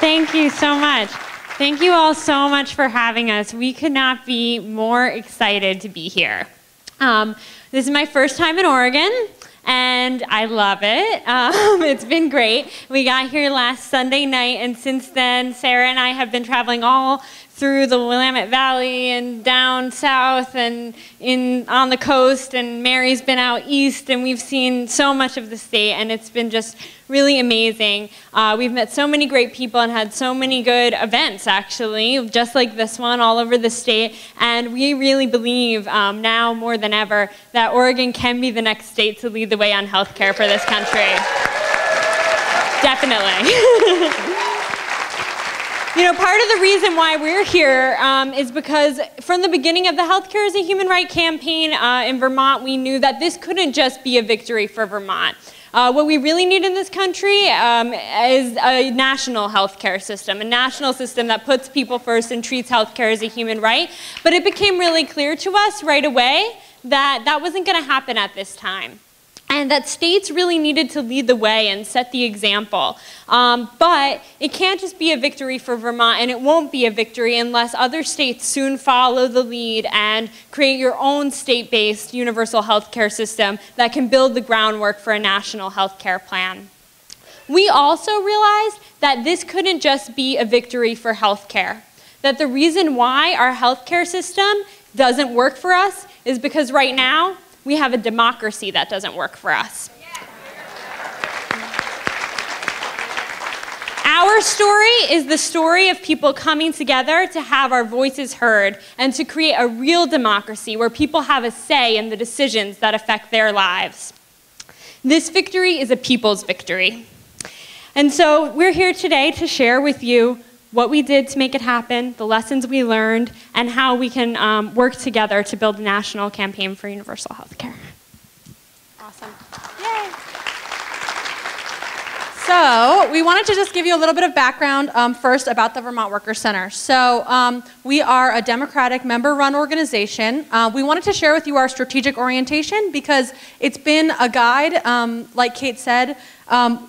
Thank you so much. Thank you all so much for having us. We could not be more excited to be here. This is my first time in Oregon, and I love it. It's been great. We got here last Sunday night, and since then, Sarah and I have been traveling all through the Willamette Valley and down south and on the coast, and Mary's been out east, and we've seen so much of the state, and it's been just really amazing. We've met so many great people and had so many good events, actually, just like this one, all over the state, and we really believe now more than ever that Oregon can be the next state to lead the way on healthcare for this country. Definitely. You know, part of the reason why we're here is because from the beginning of the Healthcare as a Human Right campaign in Vermont, we knew that this couldn't just be a victory for Vermont. What we really need in this country is a national healthcare system, a national system that puts people first and treats healthcare as a human right. But it became really clear to us right away that that wasn't going to happen at this time, and that states really needed to lead the way and set the example. But it can't just be a victory for Vermont, and it won't be a victory unless other states soon follow the lead and create your own state-based universal healthcare system that can build the groundwork for a national healthcare plan. We also realized that this couldn't just be a victory for healthcare, that the reason why our healthcare system doesn't work for us is because right now, we have a democracy that doesn't work for us. Our story is the story of people coming together to have our voices heard and to create a real democracy where people have a say in the decisions that affect their lives. This victory is a people's victory. And so we're here today to share with you what we did to make it happen, the lessons we learned, and how we can work together to build a national campaign for universal health care. Awesome. Yay. So we wanted to just give you a little bit of background first about the Vermont Workers' Center. So we are a Democratic member-run organization. We wanted to share with you our strategic orientation because it's been a guide, like Kate said,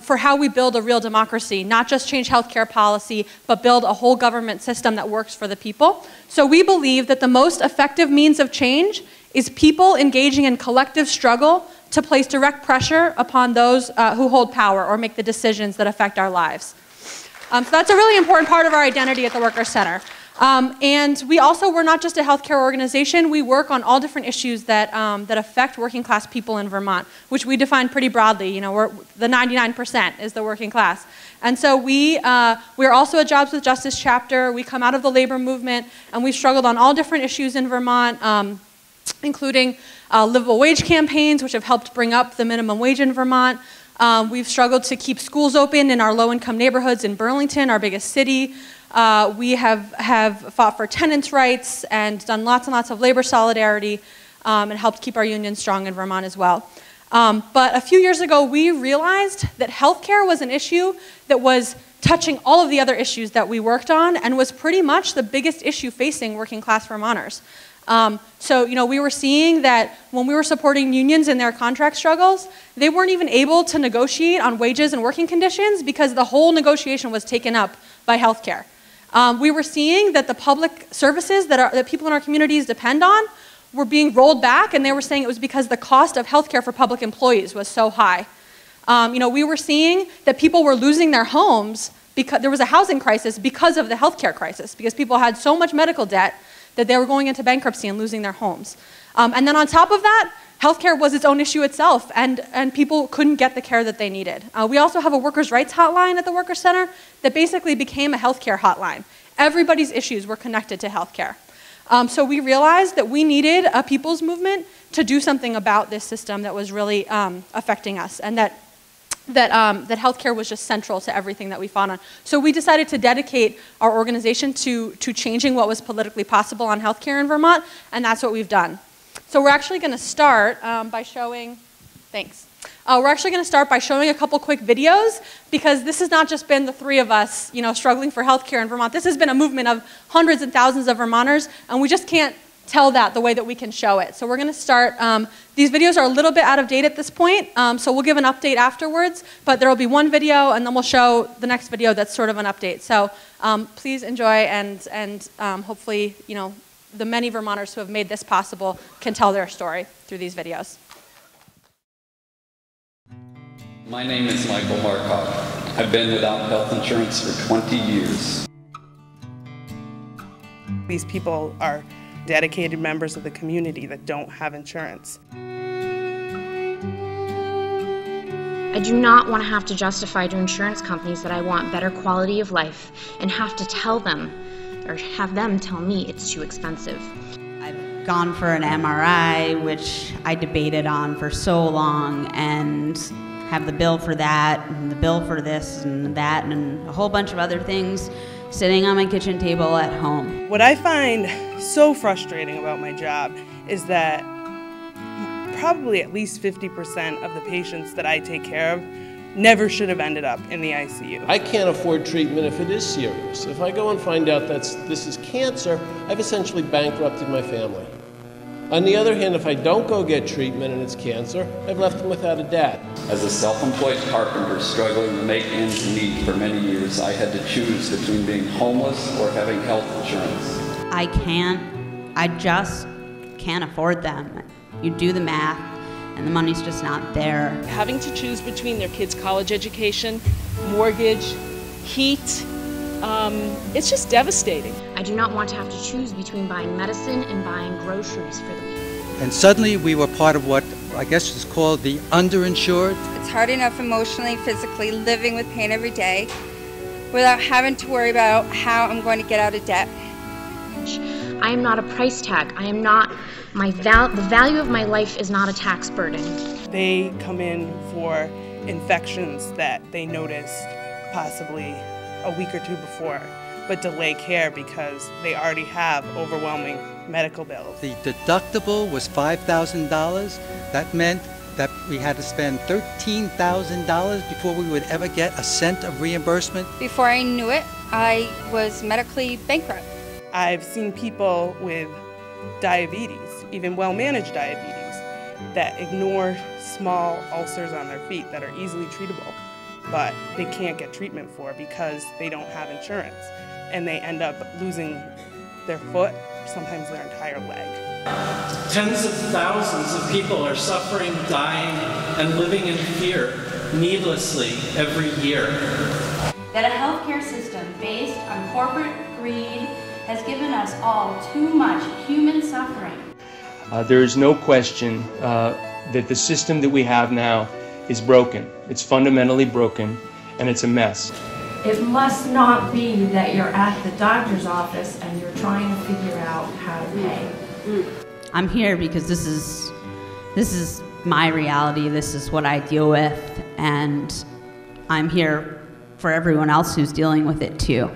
for how we build a real democracy, not just change healthcare policy, but build a whole government system that works for the people. So we believe that the most effective means of change is people engaging in collective struggle to place direct pressure upon those who hold power or make the decisions that affect our lives. So that's a really important part of our identity at the Workers' Center. And we also, we're not just a healthcare organization, we work on all different issues that, that affect working class people in Vermont, which we define pretty broadly. You know, we're, the 99% is the working class. And so we're also a Jobs with Justice chapter. We come out of the labor movement, and we struggled on all different issues in Vermont, including livable wage campaigns, which have helped bring up the minimum wage in Vermont. We've struggled to keep schools open in our low-income neighborhoods in Burlington, our biggest city. We have fought for tenants' rights and done lots and lots of labor solidarity and helped keep our union strong in Vermont as well. But a few years ago, we realized that healthcare was an issue that was touching all of the other issues that we worked on and was pretty much the biggest issue facing working class Vermonters. So, you know, we were seeing that when we were supporting unions in their contract struggles, they weren't even able to negotiate on wages and working conditions because the whole negotiation was taken up by healthcare. We were seeing that the public services that people in our communities depend on were being rolled back, and they were saying it was because the cost of healthcare for public employees was so high. You know, we were seeing that people were losing their homes because there was a housing crisis because of the healthcare crisis, because people had so much medical debt that they were going into bankruptcy and losing their homes. And then on top of that, healthcare was its own issue itself, and people couldn't get the care that they needed. We also have a workers' rights hotline at the Workers' Center that basically became a healthcare hotline. Everybody's issues were connected to healthcare. So we realized that we needed a people's movement to do something about this system that was really affecting us, and that healthcare was just central to everything that we fought on. So we decided to dedicate our organization to changing what was politically possible on healthcare in Vermont, and that's what we've done. So we're actually going to start by showing, thanks. We're actually going to start by showing a couple quick videos, because this has not just been the three of us, you know, struggling for healthcare in Vermont. This has been a movement of hundreds and thousands of Vermonters, and we just can't tell that the way that we can show it. So we're going to start, these videos are a little bit out of date at this point, so we'll give an update afterwards, but there will be one video and then we'll show the next video that's sort of an update. So please enjoy, and hopefully, you know, the many Vermonters who have made this possible can tell their story through these videos. My name is Michael Markoff. I've been without health insurance for 20 years. These people are dedicated members of the community that don't have insurance. I do not want to have to justify to insurance companies that I want better quality of life and have to tell them, or have them tell me, it's too expensive. I've gone for an MRI, which I debated on for so long, and have the bill for that, and the bill for this, and that, and a whole bunch of other things sitting on my kitchen table at home. What I find so frustrating about my job is that probably at least 50% of the patients that I take care of never should have ended up in the ICU. I can't afford treatment if it is serious. If I go and find out this is cancer, I've essentially bankrupted my family. On the other hand, if I don't go get treatment and it's cancer, I've left them without a dad. As a self-employed carpenter struggling to make ends meet for many years, I had to choose between being homeless or having health insurance. I just can't afford them. You do the math, and the money's just not there. Having to choose between their kids' college education, mortgage, heat, it's just devastating. I do not want to have to choose between buying medicine and buying groceries for the week. And suddenly we were part of what I guess is called the underinsured. It's hard enough emotionally, physically, living with pain every day without having to worry about how I'm going to get out of debt. I am not a price tag. I am not, the value of my life is not a tax burden. They come in for infections that they noticed possibly a week or two before, but delay care because they already have overwhelming medical bills. The deductible was $5,000. That meant that we had to spend $13,000 before we would ever get a cent of reimbursement. Before I knew it, I was medically bankrupt. I've seen people with diabetes, even well-managed diabetes, that ignore small ulcers on their feet that are easily treatable, but they can't get treatment for because they don't have insurance, and they end up losing their foot, sometimes their entire leg. Tens of thousands of people are suffering, dying, and living in fear needlessly every year. That a healthcare system based on corporate greed has given us all too much human suffering. There is no question that the system that we have now is broken. It's fundamentally broken, and it's a mess. It must not be that you're at the doctor's office and you're trying to figure out how to pay. I'm here because this is my reality. This is what I deal with, and I'm here for everyone else who's dealing with it too.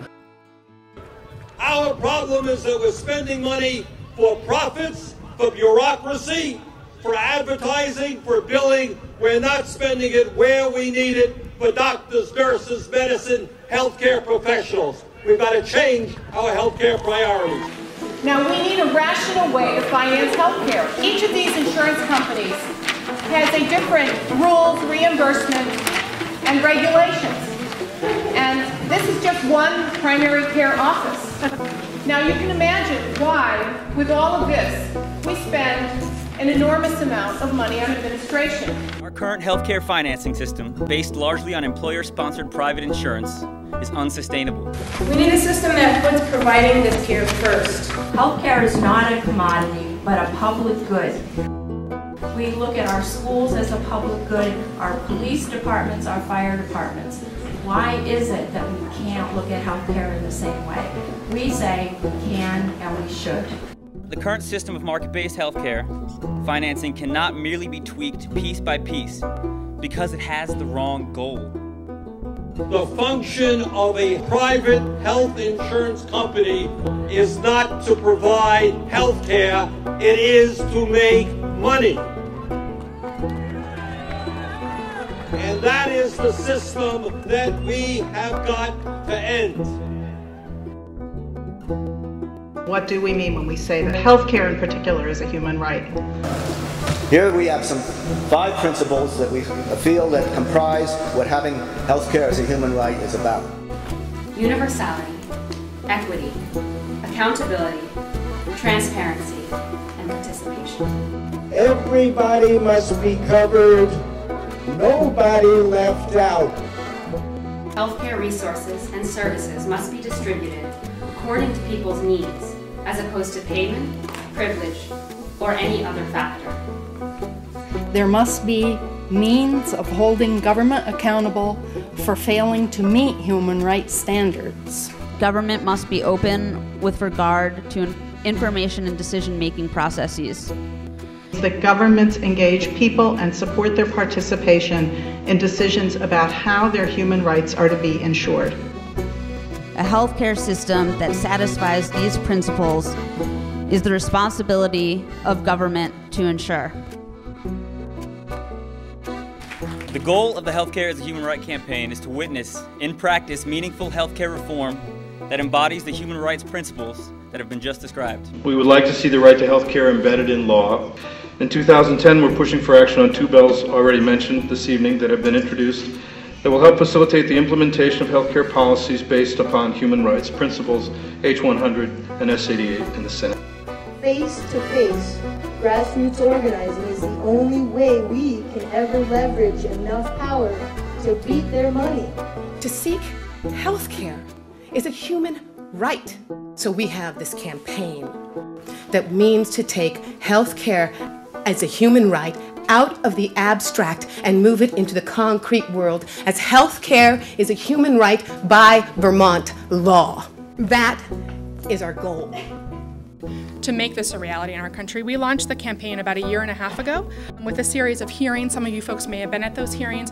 Our problem is that we're spending money for profits, for bureaucracy, for advertising, for billing. We're not spending it where we need it, for doctors, nurses, medicine, healthcare professionals. We've got to change our healthcare priorities. Now, we need a rational way to finance healthcare. Each of these insurance companies has a different rules, reimbursement, and regulations. And this is just one primary care office. Now, you can imagine why, with all of this, we spend an enormous amount of money on administration. Our current healthcare financing system, based largely on employer-sponsored private insurance, is unsustainable. We need a system that puts providing the care first. Healthcare is not a commodity, but a public good. We look at our schools as a public good, our police departments, our fire departments. Why is it that we can't look at healthcare in the same way? We say we can and we should. The current system of market-based healthcare financing cannot merely be tweaked piece by piece because it has the wrong goal. The function of a private health insurance company is not to provide healthcare, it is to make money. And that is the system that we have got to end. What do we mean when we say that healthcare in particular is a human right? Here we have some 5 principles that we feel that comprise what having healthcare as a human right is about. Universality, equity, accountability, transparency, and participation. Everybody must be covered, nobody left out. Healthcare resources and services must be distributed according to people's needs, as opposed to payment, privilege, or any other factor. There must be means of holding government accountable for failing to meet human rights standards. Government must be open with regard to information and decision-making processes. That governments engage people and support their participation in decisions about how their human rights are to be ensured. A healthcare system that satisfies these principles is the responsibility of government to ensure. The goal of the Healthcare as a Human Right campaign is to witness, in practice, meaningful healthcare reform that embodies the human rights principles that have been just described. We would like to see the right to healthcare embedded in law. In 2010, we're pushing for action on 2 bills already mentioned this evening that have been introduced that will help facilitate the implementation of healthcare policies based upon human rights principles, H100 and S88 in the Senate. Face-to-face, grassroots organizing is the only way we can ever leverage enough power to beat their money. To seek healthcare is a human right. So we have this campaign that means to take healthcare as a human right out of the abstract and move it into the concrete world, as healthcare is a human right by Vermont law. That is our goal. To make this a reality in our country, we launched the campaign about 1.5 years ago with a series of hearings. Some of you folks may have been at those hearings.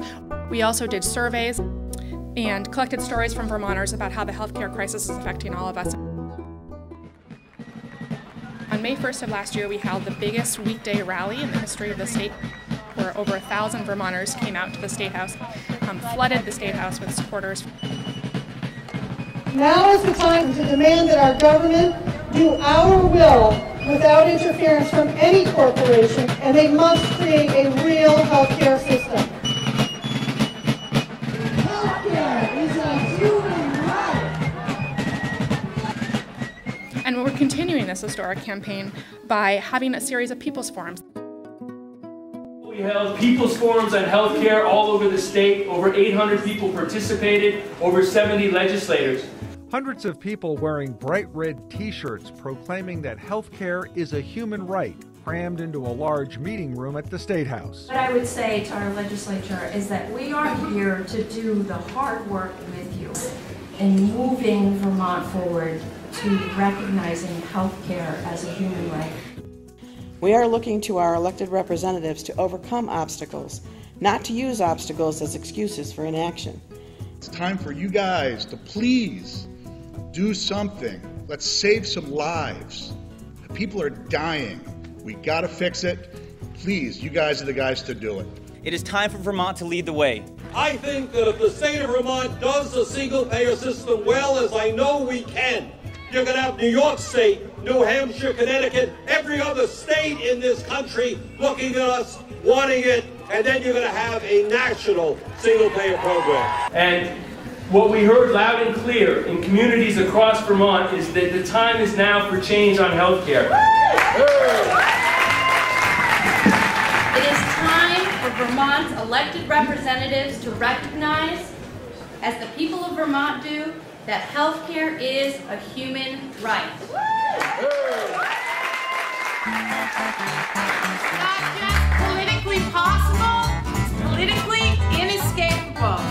We also did surveys and collected stories from Vermonters about how the healthcare crisis is affecting all of us. On May 1st of last year, we held the biggest weekday rally in the history of the state, where over 1,000 Vermonters came out to the State House, flooded the State House with supporters. Now is the time to demand that our government do our will without interference from any corporation, and they must create a real healthcare system. Healthcare is a human right. And we're continuing this historic campaign by having a series of people's forums. We held people's forums on healthcare all over the state. Over 800 people participated, over 70 legislators. Hundreds of people wearing bright red t-shirts proclaiming that healthcare is a human right, crammed into a large meeting room at the State House. What I would say to our legislature is that we are here to do the hard work with you in moving Vermont forward to recognizing healthcare as a human right. We are looking to our elected representatives to overcome obstacles, not to use obstacles as excuses for inaction. It's time for you guys to please do something. Let's save some lives. People are dying. We gotta fix it. Please, you guys are the guys to do it. It is time for Vermont to lead the way. I think that if the state of Vermont does the single-payer system well, as I know we can, you're gonna have New York State, New Hampshire, Connecticut, every other state in this country looking at us, wanting it, and then you're gonna have a national single-payer program. And what we heard loud and clear in communities across Vermont is that the time is now for change on healthcare. It is time for Vermont's elected representatives to recognize, as the people of Vermont do, that healthcare is a human right. Not just politically possible, politically inescapable.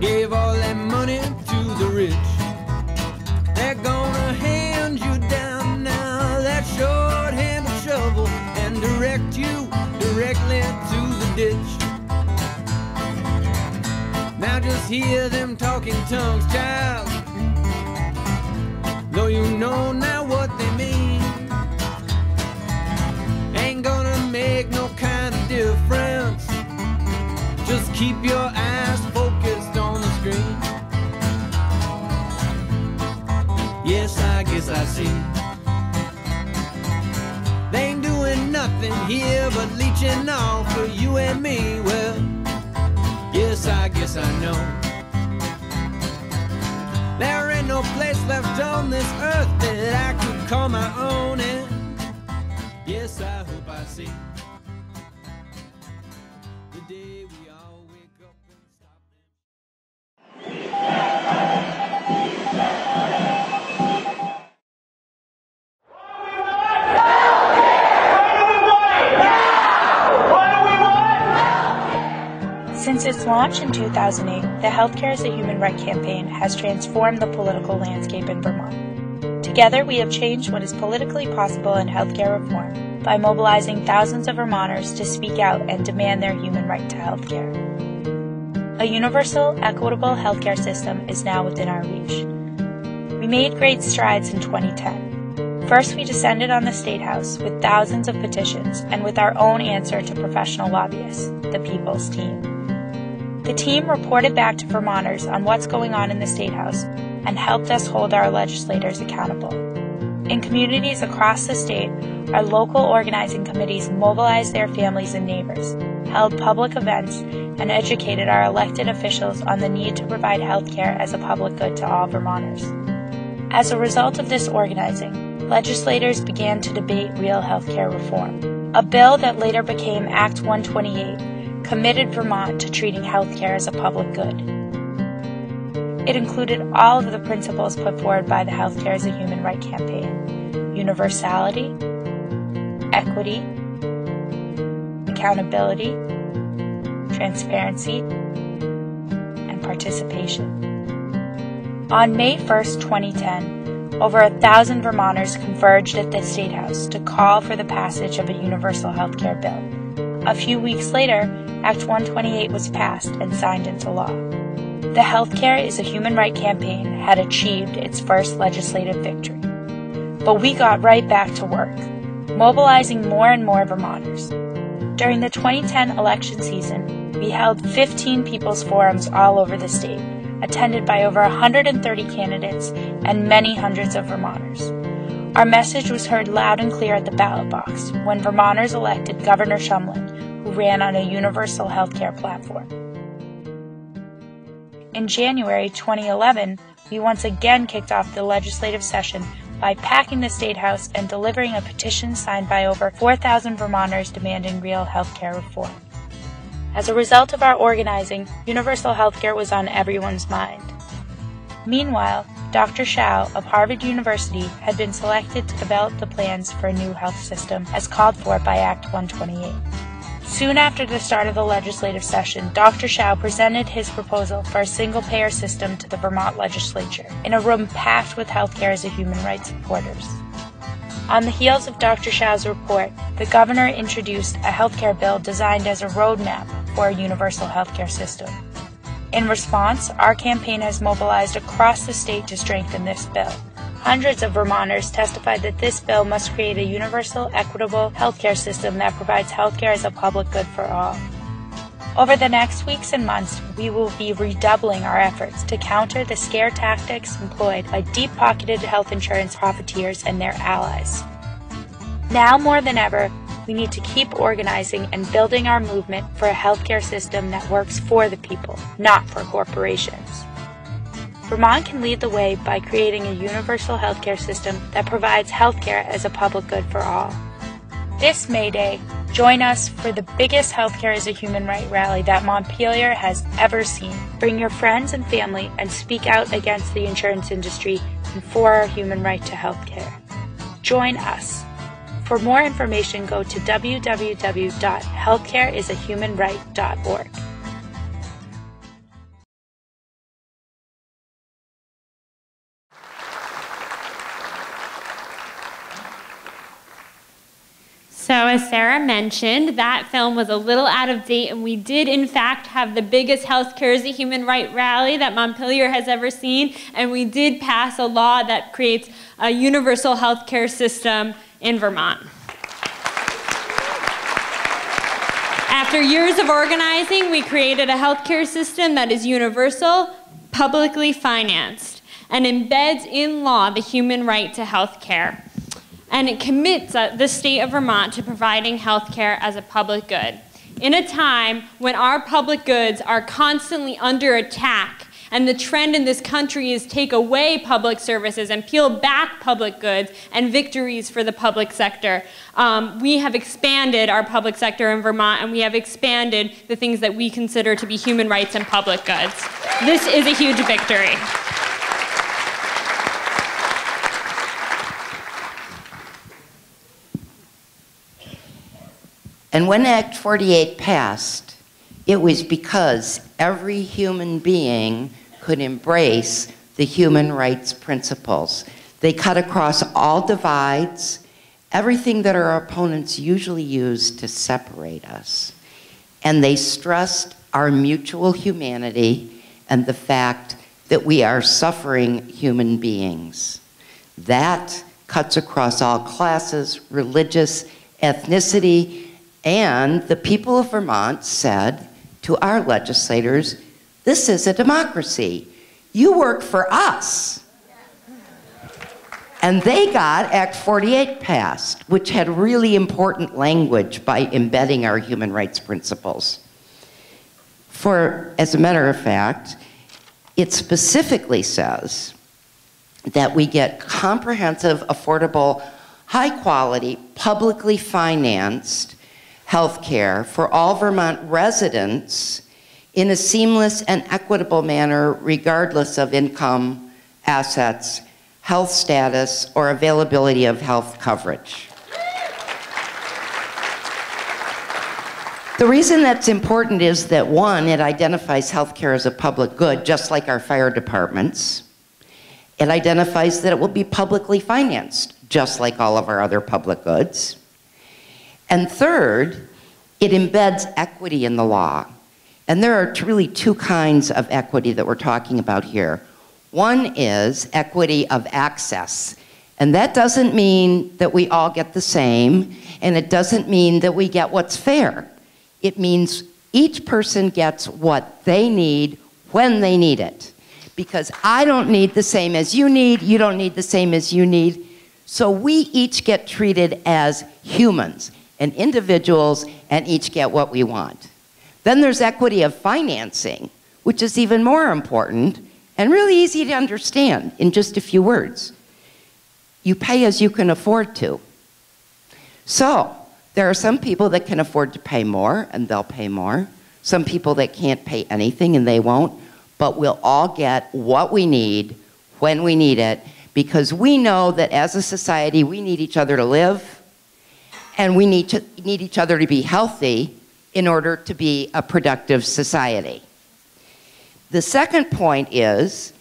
Gave all that money to the rich. They're gonna hand you down now that short-handed shovel and direct you directly to the ditch. Now just hear them talking tongues, child. Though you know now what they mean. Ain't gonna make no kind of difference. Just keep your eyes focused on the screen. Yes, I guess I see. They ain't doing nothing here but leeching off for you and me. Well, yes, I guess I know. There ain't no place left on this earth that I could call my own, and yes, I hope I see the day we all wake up and stop them. Since its launch in 2008, the Healthcare as a Human Right campaign has transformed the political landscape in Vermont. Together, we have changed what is politically possible in healthcare reform by mobilizing thousands of Vermonters to speak out and demand their human right to healthcare. A universal, equitable healthcare system is now within our reach. We made great strides in 2010. First, we descended on the State House with thousands of petitions and with our own answer to professional lobbyists, the People's Team. The team reported back to Vermonters on what's going on in the State House and helped us hold our legislators accountable. In communities across the state, our local organizing committees mobilized their families and neighbors, held public events, and educated our elected officials on the need to provide health care as a public good to all Vermonters. As a result of this organizing, legislators began to debate real health care reform, a bill that later became Act 128. Committed Vermont to treating healthcare as a public good. It included all of the principles put forward by the Healthcare as a Human Right campaign: universality, equity, accountability, transparency, and participation. On May 1st, 2010, over 1,000 Vermonters converged at the State House to call for the passage of a universal healthcare bill. A few weeks later, Act 128 was passed and signed into law. The Healthcare is a Human Right campaign had achieved its first legislative victory. But we got right back to work, mobilizing more and more Vermonters. During the 2010 election season, we held 15 people's forums all over the state, attended by over 130 candidates and many hundreds of Vermonters. Our message was heard loud and clear at the ballot box when Vermonters elected Governor Shumlin, who ran on a universal healthcare platform. In January 2011, we once again kicked off the legislative session by packing the State House and delivering a petition signed by over 4,000 Vermonters demanding real healthcare reform. As a result of our organizing, universal healthcare was on everyone's mind. Meanwhile, Dr. Hsiao of Harvard University had been selected to develop the plans for a new health system as called for by Act 128. Soon after the start of the legislative session, Dr. Hsiao presented his proposal for a single-payer system to the Vermont legislature in a room packed with healthcare as a human rights supporters. On the heels of Dr. Hsiao's report, the governor introduced a healthcare bill designed as a roadmap for a universal healthcare system. In response, our campaign has mobilized across the state to strengthen this bill. Hundreds of Vermonters testified that this bill must create a universal, equitable healthcare system that provides healthcare as a public good for all. Over the next weeks and months, we will be redoubling our efforts to counter the scare tactics employed by deep-pocketed health insurance profiteers and their allies. Now more than ever, we need to keep organizing and building our movement for a healthcare system that works for the people, not for corporations. Vermont can lead the way by creating a universal healthcare system that provides healthcare as a public good for all. This May Day, join us for the biggest Healthcare as a Human Right rally that Montpelier has ever seen. Bring your friends and family and speak out against the insurance industry and for our human right to healthcare. Join us. For more information, go to www.healthcareisahumanright.org. So as Sarah mentioned, that film was a little out of date, and we did in fact have the biggest Healthcare as a Human Right rally that Montpelier has ever seen, and we did pass a law that creates a universal healthcare system in Vermont. After years of organizing, we created a healthcare system that is universal, publicly financed, and embeds in law the human right to health care. And it commits the state of Vermont to providing healthcare as a public good. In a time when our public goods are constantly under attack, and the trend in this country is take away public services and peel back public goods and victories for the public sector, we have expanded our public sector in Vermont, and we have expanded the things that we consider to be human rights and public goods. This is a huge victory. And when Act 48 passed, it was because every human being could embrace the human rights principles. They cut across all divides, everything that our opponents usually use to separate us. And they stressed our mutual humanity and the fact that we are suffering human beings. That cuts across all classes, religious, ethnicity, and the people of Vermont said to our legislators, this is a democracy. You work for us. And they got Act 48 passed, which had really important language by embedding our human rights principles. For, as a matter of fact, it specifically says that we get comprehensive, affordable, high-quality, publicly financed healthcare for all Vermont residents in a seamless and equitable manner, regardless of income, assets, health status, or availability of health coverage. The reason that's important is that, one, it identifies healthcare as a public good, just like our fire departments. It identifies that it will be publicly financed, just like all of our other public goods. And third, it embeds equity in the law. And there are really two kinds of equity that we're talking about here. One is equity of access. And that doesn't mean that we all get the same, and it doesn't mean that we get what's fair. It means each person gets what they need when they need it. Because I don't need the same as you need, you don't need the same as you need. So we each get treated as humans and individuals, and each get what we want. Then there's equity of financing, which is even more important and really easy to understand in just a few words. You pay as you can afford to. So there are some people that can afford to pay more, and they'll pay more. Some people that can't pay anything, and they won't. But we'll all get what we need when we need it, because we know that as a society, we need each other to live, and we need each other to be healthy in order to be a productive society. The second point is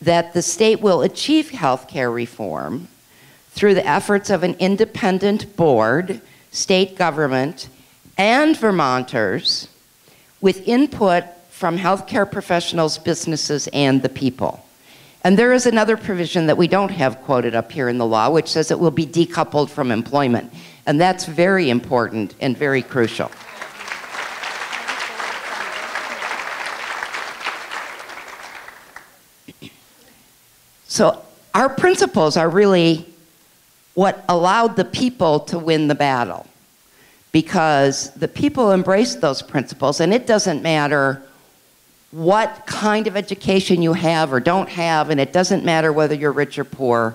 that the state will achieve healthcare reform through the efforts of an independent board, state government, and Vermonters, with input from healthcare professionals, businesses, and the people. And there is another provision that we don't have quoted up here in the law, which says it will be decoupled from employment. And that's very important and very crucial. So our principles are really what allowed the people to win the battle, because the people embraced those principles, and it doesn't matter what kind of education you have or don't have, and it doesn't matter whether you're rich or poor.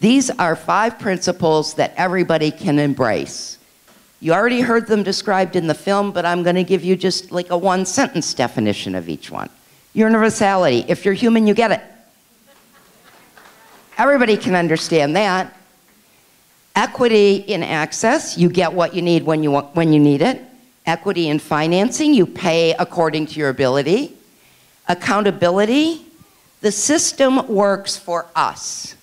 These are five principles that everybody can embrace. You already heard them described in the film, but I'm going to give you just like a one-sentence definition of each one. Universality. If you're human, you get it. Everybody can understand that. Equity in access. You get what you need when you need it. Equity in financing. You pay according to your ability. Accountability. The system works for us.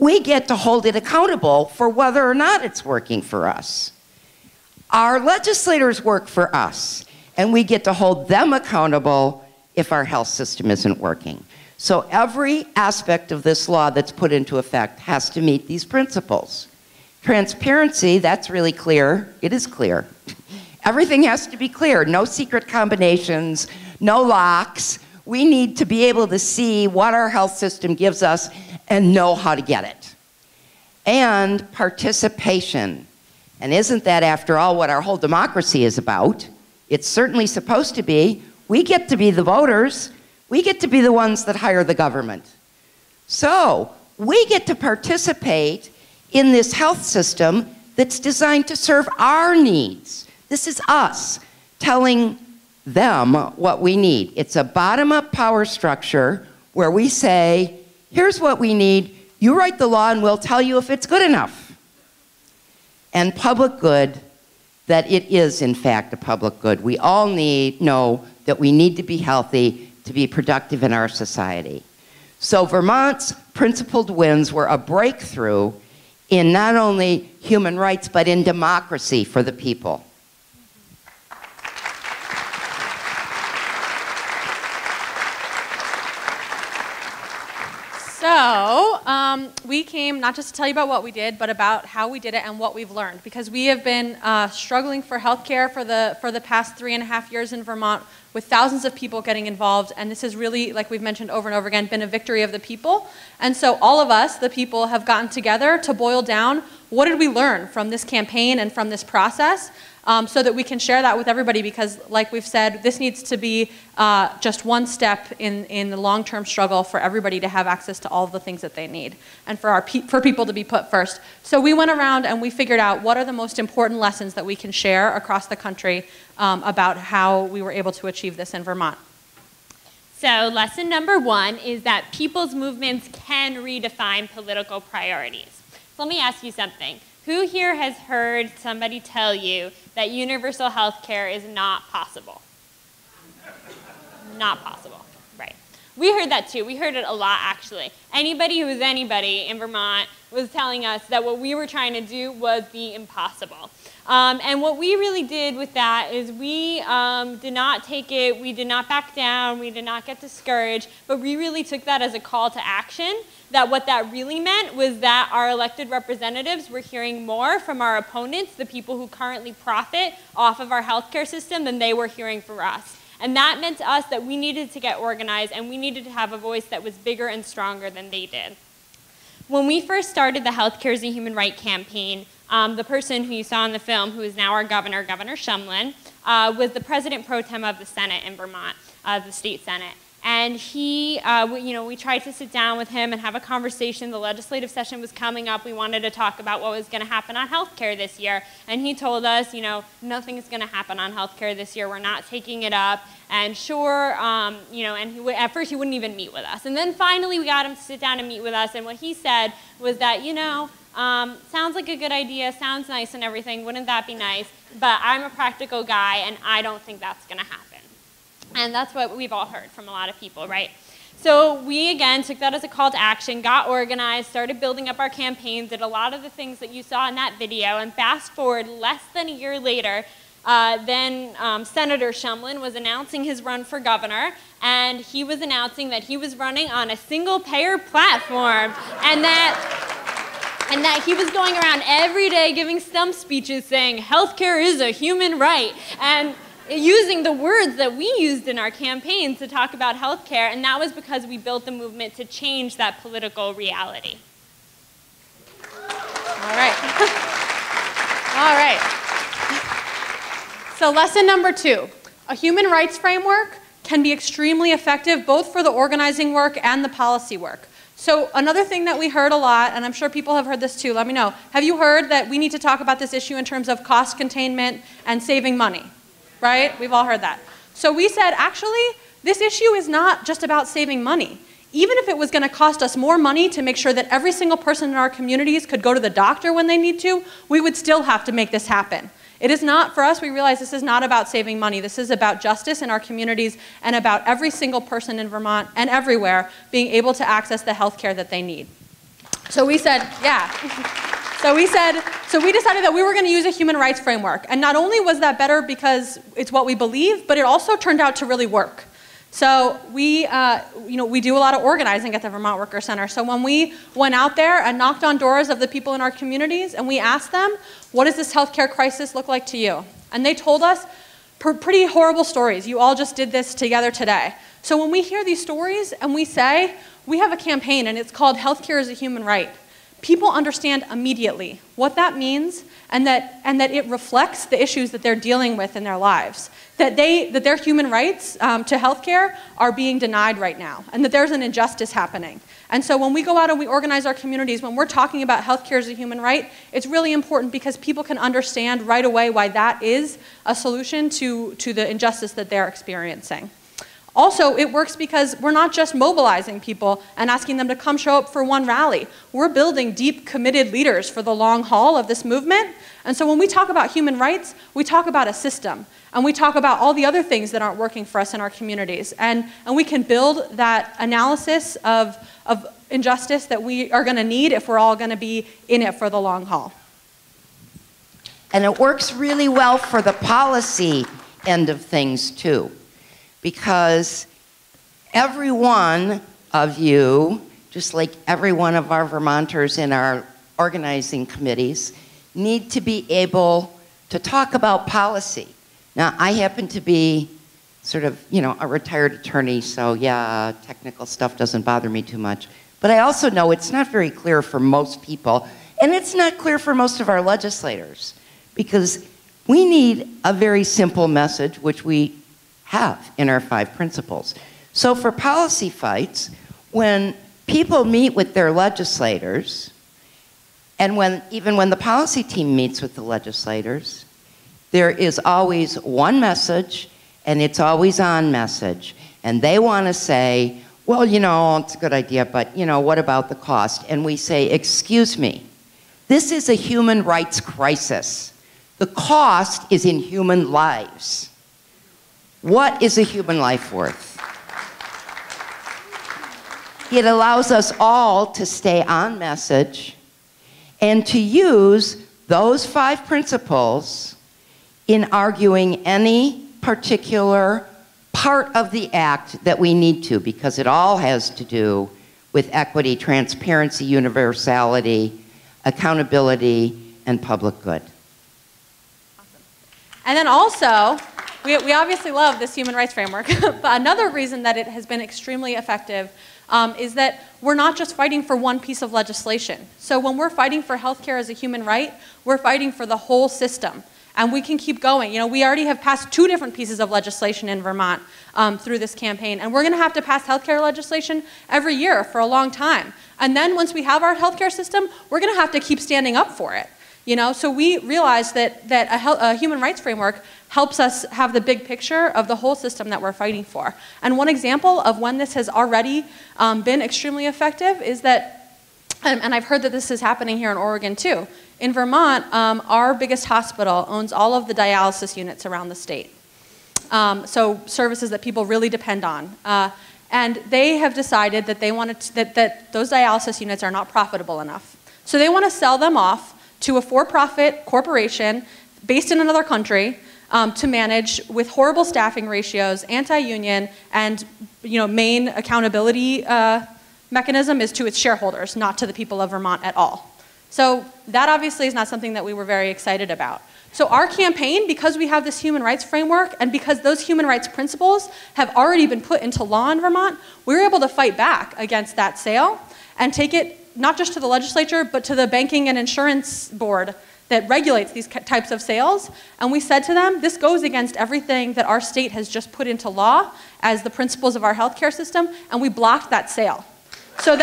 We get to hold it accountable for whether or not it's working for us. Our legislators work for us, and we get to hold them accountable if our health system isn't working. So every aspect of this law that's put into effect has to meet these principles. Transparency, that's really clear. It is clear. Everything has to be clear. No secret combinations, no locks. We need to be able to see what our health system gives us and know how to get it. And participation. And isn't that, after all, what our whole democracy is about? It's certainly supposed to be. We get to be the voters. We get to be the ones that hire the government. So we get to participate in this health system that's designed to serve our needs. This is us telling them what we need. It's a bottom-up power structure where we say, here's what we need, you write the law and we'll tell you if it's good enough. And public good, that it is in fact a public good. We all know that we need to be healthy to be productive in our society. So Vermont's principled wins were a breakthrough in not only human rights, but in democracy for the people. So we came not just to tell you about what we did, but about how we did it and what we've learned, because we have been struggling for healthcare for the past 3.5 years in Vermont, with thousands of people getting involved. And this has really, like we've mentioned over and over again, been a victory of the people. And so all of us, the people, have gotten together to boil down what did we learn from this campaign and from this process, so that we can share that with everybody, because like we've said, this needs to be just one step in the long-term struggle for everybody to have access to all of the things that they need, and for people to be put first. So we went around and we figured out what are the most important lessons that we can share across the country about how we were able to achieve this in Vermont. So lesson number one is that people's movements can redefine political priorities. So let me ask you something. Who here has heard somebody tell you that universal health care is not possible? Not possible, right. We heard that too. We heard it a lot, actually. Anybody who was anybody in Vermont was telling us that what we were trying to do was the impossible. And what we really did with that is we did not take it, we did not back down, we did not get discouraged, but we really took that as a call to action, that what that really meant was that our elected representatives were hearing more from our opponents, the people who currently profit off of our healthcare system, than they were hearing from us. And that meant to us that we needed to get organized and we needed to have a voice that was bigger and stronger than they did. When we first started the Healthcare as a Human Right campaign, the person who you saw in the film, who is now our governor, Governor Shumlin, was the president pro tem of the Senate in Vermont, the state Senate. And he, we tried to sit down with him and have a conversation. The legislative session was coming up. We wanted to talk about what was going to happen on healthcare this year. And he told us, you know, nothing is going to happen on healthcare this year. We're not taking it up. And sure, and he at first he wouldn't even meet with us. And then finally we got him to sit down and meet with us. And what he said was that, you know, sounds like a good idea, sounds nice and everything, wouldn't that be nice? But I'm a practical guy and I don't think that's going to happen. And that's what we've all heard from a lot of people, right? So we, again, took that as a call to action, got organized, started building up our campaign, did a lot of the things that you saw in that video, and fast forward less than a year later, then Senator Shumlin was announcing his run for governor, and he was announcing that he was running on a single-payer platform, and that he was going around every day giving stump speeches saying, healthcare is a human right, and using the words that we used in our campaigns to talk about healthcare, and that was because we built the movement to change that political reality. All right. All right. So lesson number two, a human rights framework can be extremely effective both for the organizing work and the policy work. So another thing that we heard a lot, and I'm sure people have heard this too, let me know. Have you heard that we need to talk about this issue in terms of cost containment and saving money? Right? We've all heard that. So we said, actually, this issue is not just about saving money. Even if it was going to cost us more money to make sure that every single person in our communities could go to the doctor when they need to, we would still have to make this happen. It is not, for us, we realize this is not about saving money. This is about justice in our communities and about every single person in Vermont and everywhere being able to access the health care that they need. So we said, yeah. So we decided that we were going to use a human rights framework. And not only was that better because it's what we believe, but it also turned out to really work. So we, we do a lot of organizing at the Vermont Workers' Center. So when we went out there and knocked on doors of the people in our communities and we asked them, what does this healthcare crisis look like to you? And they told us pretty horrible stories. You all just did this together today. So when we hear these stories and we say, we have a campaign and it's called Healthcare as a Human Right, people understand immediately what that means and that it reflects the issues that they're dealing with in their lives. That their human rights to healthcare are being denied right now and that there's an injustice happening. And so when we go out and we organize our communities, when we're talking about healthcare as a human right, it's really important because people can understand right away why that is a solution to the injustice that they're experiencing. Also, it works because we're not just mobilizing people and asking them to come show up for one rally. We're building deep, committed leaders for the long haul of this movement. And so when we talk about human rights, we talk about a system. And we talk about all the other things that aren't working for us in our communities. And we can build that analysis of injustice that we are going to need if we're all going to be in it for the long haul. And it works really well for the policy end of things, too. Because every one of you, just like every one of our Vermonters in our organizing committees, need to be able to talk about policy. Now, I happen to be sort of, a retired attorney, so yeah, technical stuff doesn't bother me too much. But I also know it's not very clear for most people, and it's not clear for most of our legislators, because we need a very simple message, which we have in our 5 principles. So for policy fights, when people meet with their legislators, and even when the policy team meets with the legislators, there is always one message, and it's always on message. And they want to say, well, it's a good idea, but what about the cost? And we say, excuse me, this is a human rights crisis. The cost is in human lives. What is a human life worth? It allows us all to stay on message and to use those 5 principles in arguing any particular part of the act that we need to, because it all has to do with equity, transparency, universality, accountability, and public good. Awesome. And then also, we obviously love this human rights framework, but another reason that it has been extremely effective is that we're not just fighting for one piece of legislation. So when we're fighting for healthcare as a human right, we're fighting for the whole system. And we can keep going. We already have passed 2 different pieces of legislation in Vermont through this campaign. And we're going to have to pass healthcare legislation every year for a long time. And then once we have our healthcare system, we're going to have to keep standing up for it. So we realized that a human rights framework helps us have the big picture of the whole system that we're fighting for. And one example of when this has already been extremely effective is that, and I've heard that this is happening here in Oregon too, in Vermont, our biggest hospital owns all of the dialysis units around the state. So services that people really depend on. And they have decided that they wanted that those dialysis units are not profitable enough. So they want to sell them off to a for-profit corporation based in another country to manage with horrible staffing ratios, anti-union, and main accountability mechanism is to its shareholders, not to the people of Vermont at all. So that obviously is not something that we were very excited about. So our campaign, because we have this human rights framework and because those human rights principles have already been put into law in Vermont, we were able to fight back against that sale and take it not just to the legislature, but to the banking and insurance board that regulates these types of sales. And we said to them, this goes against everything that our state has just put into law as the principles of our healthcare system, and we blocked that sale. So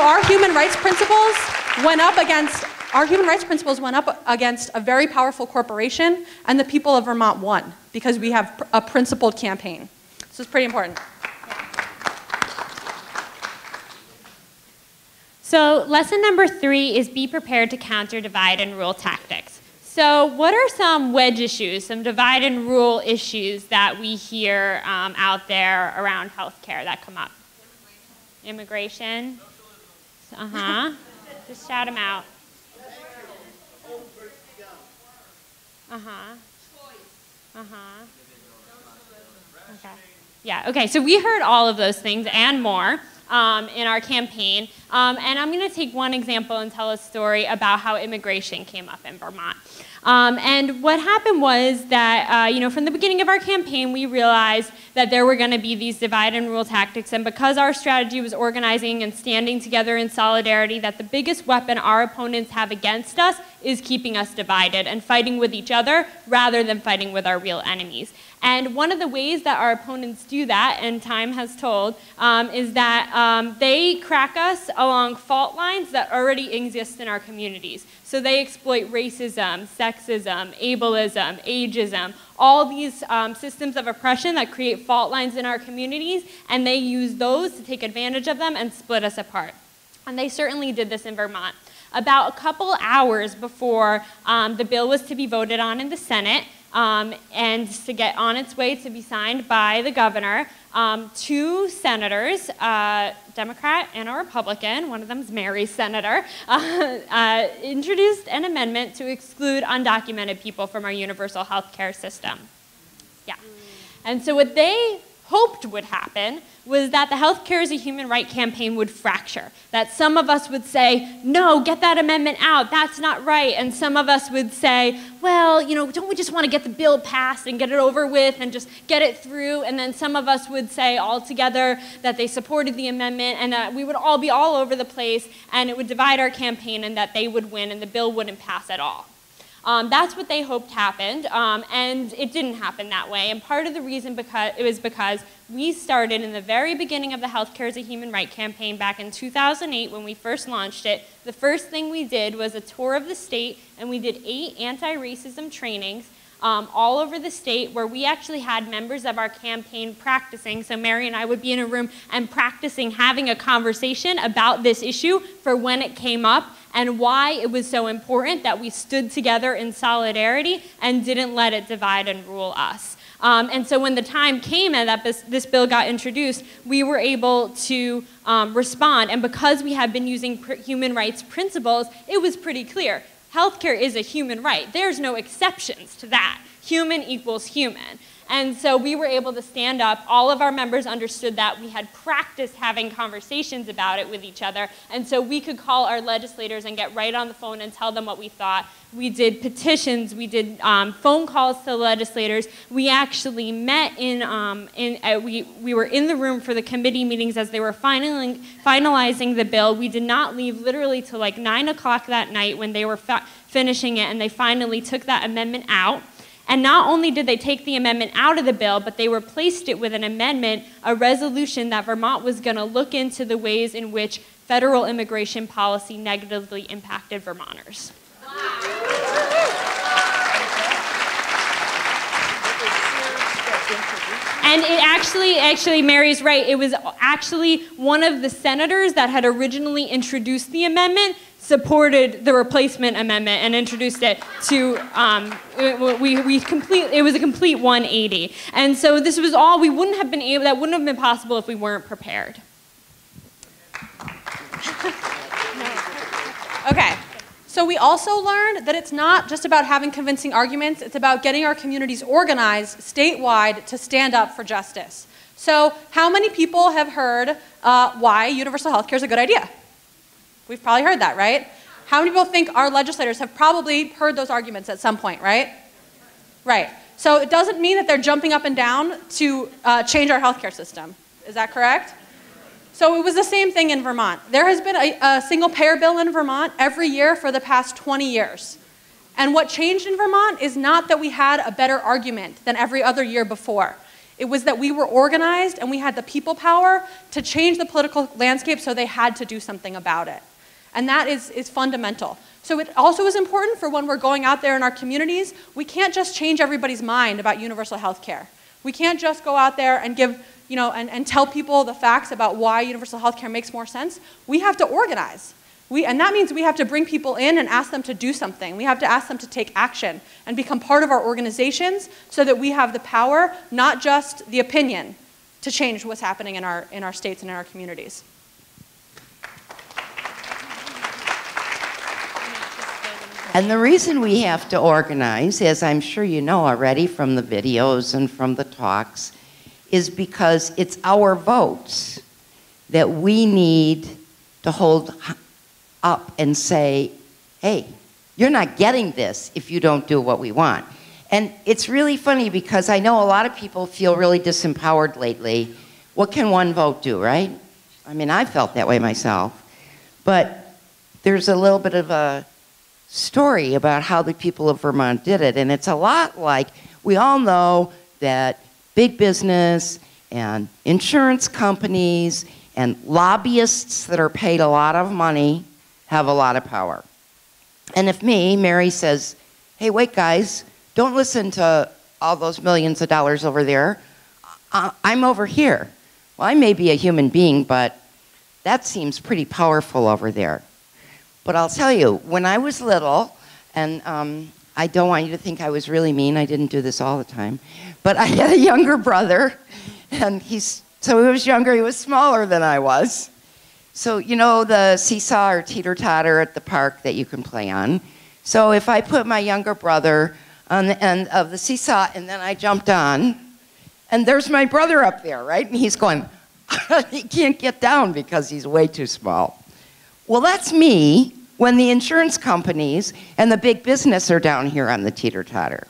our human rights principles went up against a very powerful corporation, and the people of Vermont won because we have a principled campaign. So it's pretty important. So lesson number 3 is be prepared to counter divide and rule tactics. So what are some wedge issues, some divide and rule issues that we hear out there around healthcare that come up? Immigration. Uh-huh. Just shout them out. Uh-huh. Uh-huh. Okay. Yeah, okay, so we heard all of those things and more in our campaign. And I'm going to take one example and tell a story about how immigration came up in Vermont. And what happened was that, you know, from the beginning of our campaign, we realized that there were going to be these divide and rule tactics. And because our strategy was organizing and standing together in solidarity, that the biggest weapon our opponents have against us is keeping us divided and fighting with each other rather than fighting with our real enemies. And one of the ways that our opponents do that, and time has told, is that they crack us along fault lines that already exist in our communities. So they exploit racism, sexism, ableism, ageism, all these systems of oppression that create fault lines in our communities, and they use those to take advantage of them and split us apart. And they certainly did this in Vermont. About a couple hours before the bill was to be voted on in the Senate, and to get on its way to be signed by the governor, two senators, a Democrat and a Republican, one of them is Mary's senator, introduced an amendment to exclude undocumented people from our universal health care system. Yeah. And so what they hoped would happen was that the Healthcare as a Human Right campaign would fracture, that some of us would say, no, get that amendment out, that's not right, and some of us would say, well, you know, don't we just want to get the bill passed and get it over with and just get it through, and then some of us would say altogether that they supported the amendment and that we would all be all over the place and it would divide our campaign and that they would win and the bill wouldn't pass at all. That's what they hoped happened, and it didn't happen that way. And part of the reason because we started in the very beginning of the Healthcare as a Human Right campaign back in 2008 when we first launched it. The first thing we did was a tour of the state, and we did 8 anti-racism trainings all over the state where we actually had members of our campaign practicing. So Mary and I would be in a room and practicing having a conversation about this issue for when it came up and why it was so important that we stood together in solidarity and didn't let it divide and rule us. And so when the time came and that this bill got introduced, we were able to respond. And because we had been using human rights principles, it was pretty clear. Healthcare is a human right. There's no exceptions to that. Human equals human. And so we were able to stand up. All of our members understood that. We had practiced having conversations about it with each other. And so we could call our legislators and get right on the phone and tell them what we thought. We did petitions. We did phone calls to legislators. We actually met we were in the room for the committee meetings as they were finalizing the bill. We did not leave literally till like 9 o'clock that night when they were finishing it and they finally took that amendment out. And not only did they take the amendment out of the bill, but they replaced it with an amendment, a resolution that Vermont was going to look into the ways in which federal immigration policy negatively impacted Vermonters. Wow. And it actually, Mary's right, it was actually one of the senators that had originally introduced the amendment supported the replacement amendment and introduced it to, it was a complete 180. And so this was all, we wouldn't have been able, that wouldn't have been possible if we weren't prepared. Okay, so we also learned that it's not just about having convincing arguments, it's about getting our communities organized statewide to stand up for justice. So how many people have heard why universal health care is a good idea? We've probably heard that, right? How many people think our legislators have probably heard those arguments at some point, right? Right. So it doesn't mean that they're jumping up and down to change our healthcare system. Is that correct? So it was the same thing in Vermont. There has been a single-payer bill in Vermont every year for the past 20 years. And what changed in Vermont is not that we had a better argument than every other year before. It was that we were organized and we had the people power to change the political landscape, so they had to do something about it. And that is fundamental. So it also is important for when we're going out there in our communities, we can't just change everybody's mind about universal health care. We can't just go out there and give, you know, and tell people the facts about why universal health care makes more sense. We have to organize. And that means we have to bring people in and ask them to do something. We have to ask them to take action and become part of our organizations so that we have the power, not just the opinion, to change what's happening in our states and in our communities. And the reason we have to organize, as I'm sure you know already from the videos and from the talks, is because it's our votes that we need to hold up and say, hey, you're not getting this if you don't do what we want. And it's really funny because I know a lot of people feel really disempowered lately. What can one vote do, right? I mean, I felt that way myself. But there's a little bit of a story about how the people of Vermont did it. And it's a lot like, we all know that big business and insurance companies and lobbyists that are paid a lot of money have a lot of power. And if me, Mary, says, hey, wait, guys, don't listen to all those millions of dollars over there. I'm over here. Well, I may be a human being, but that seems pretty powerful over there. But I'll tell you, when I was little, and I don't want you to think I was really mean. I didn't do this all the time. But I had a younger brother, and so he was younger. He was smaller than I was. So, you know, the seesaw or teeter-totter at the park that you can play on. So if I put my younger brother on the end of the seesaw and then I jumped on, and there's my brother up there, right? And he's going, he can't get down because he's way too small. Well, that's me when the insurance companies and the big business are down here on the teeter-totter.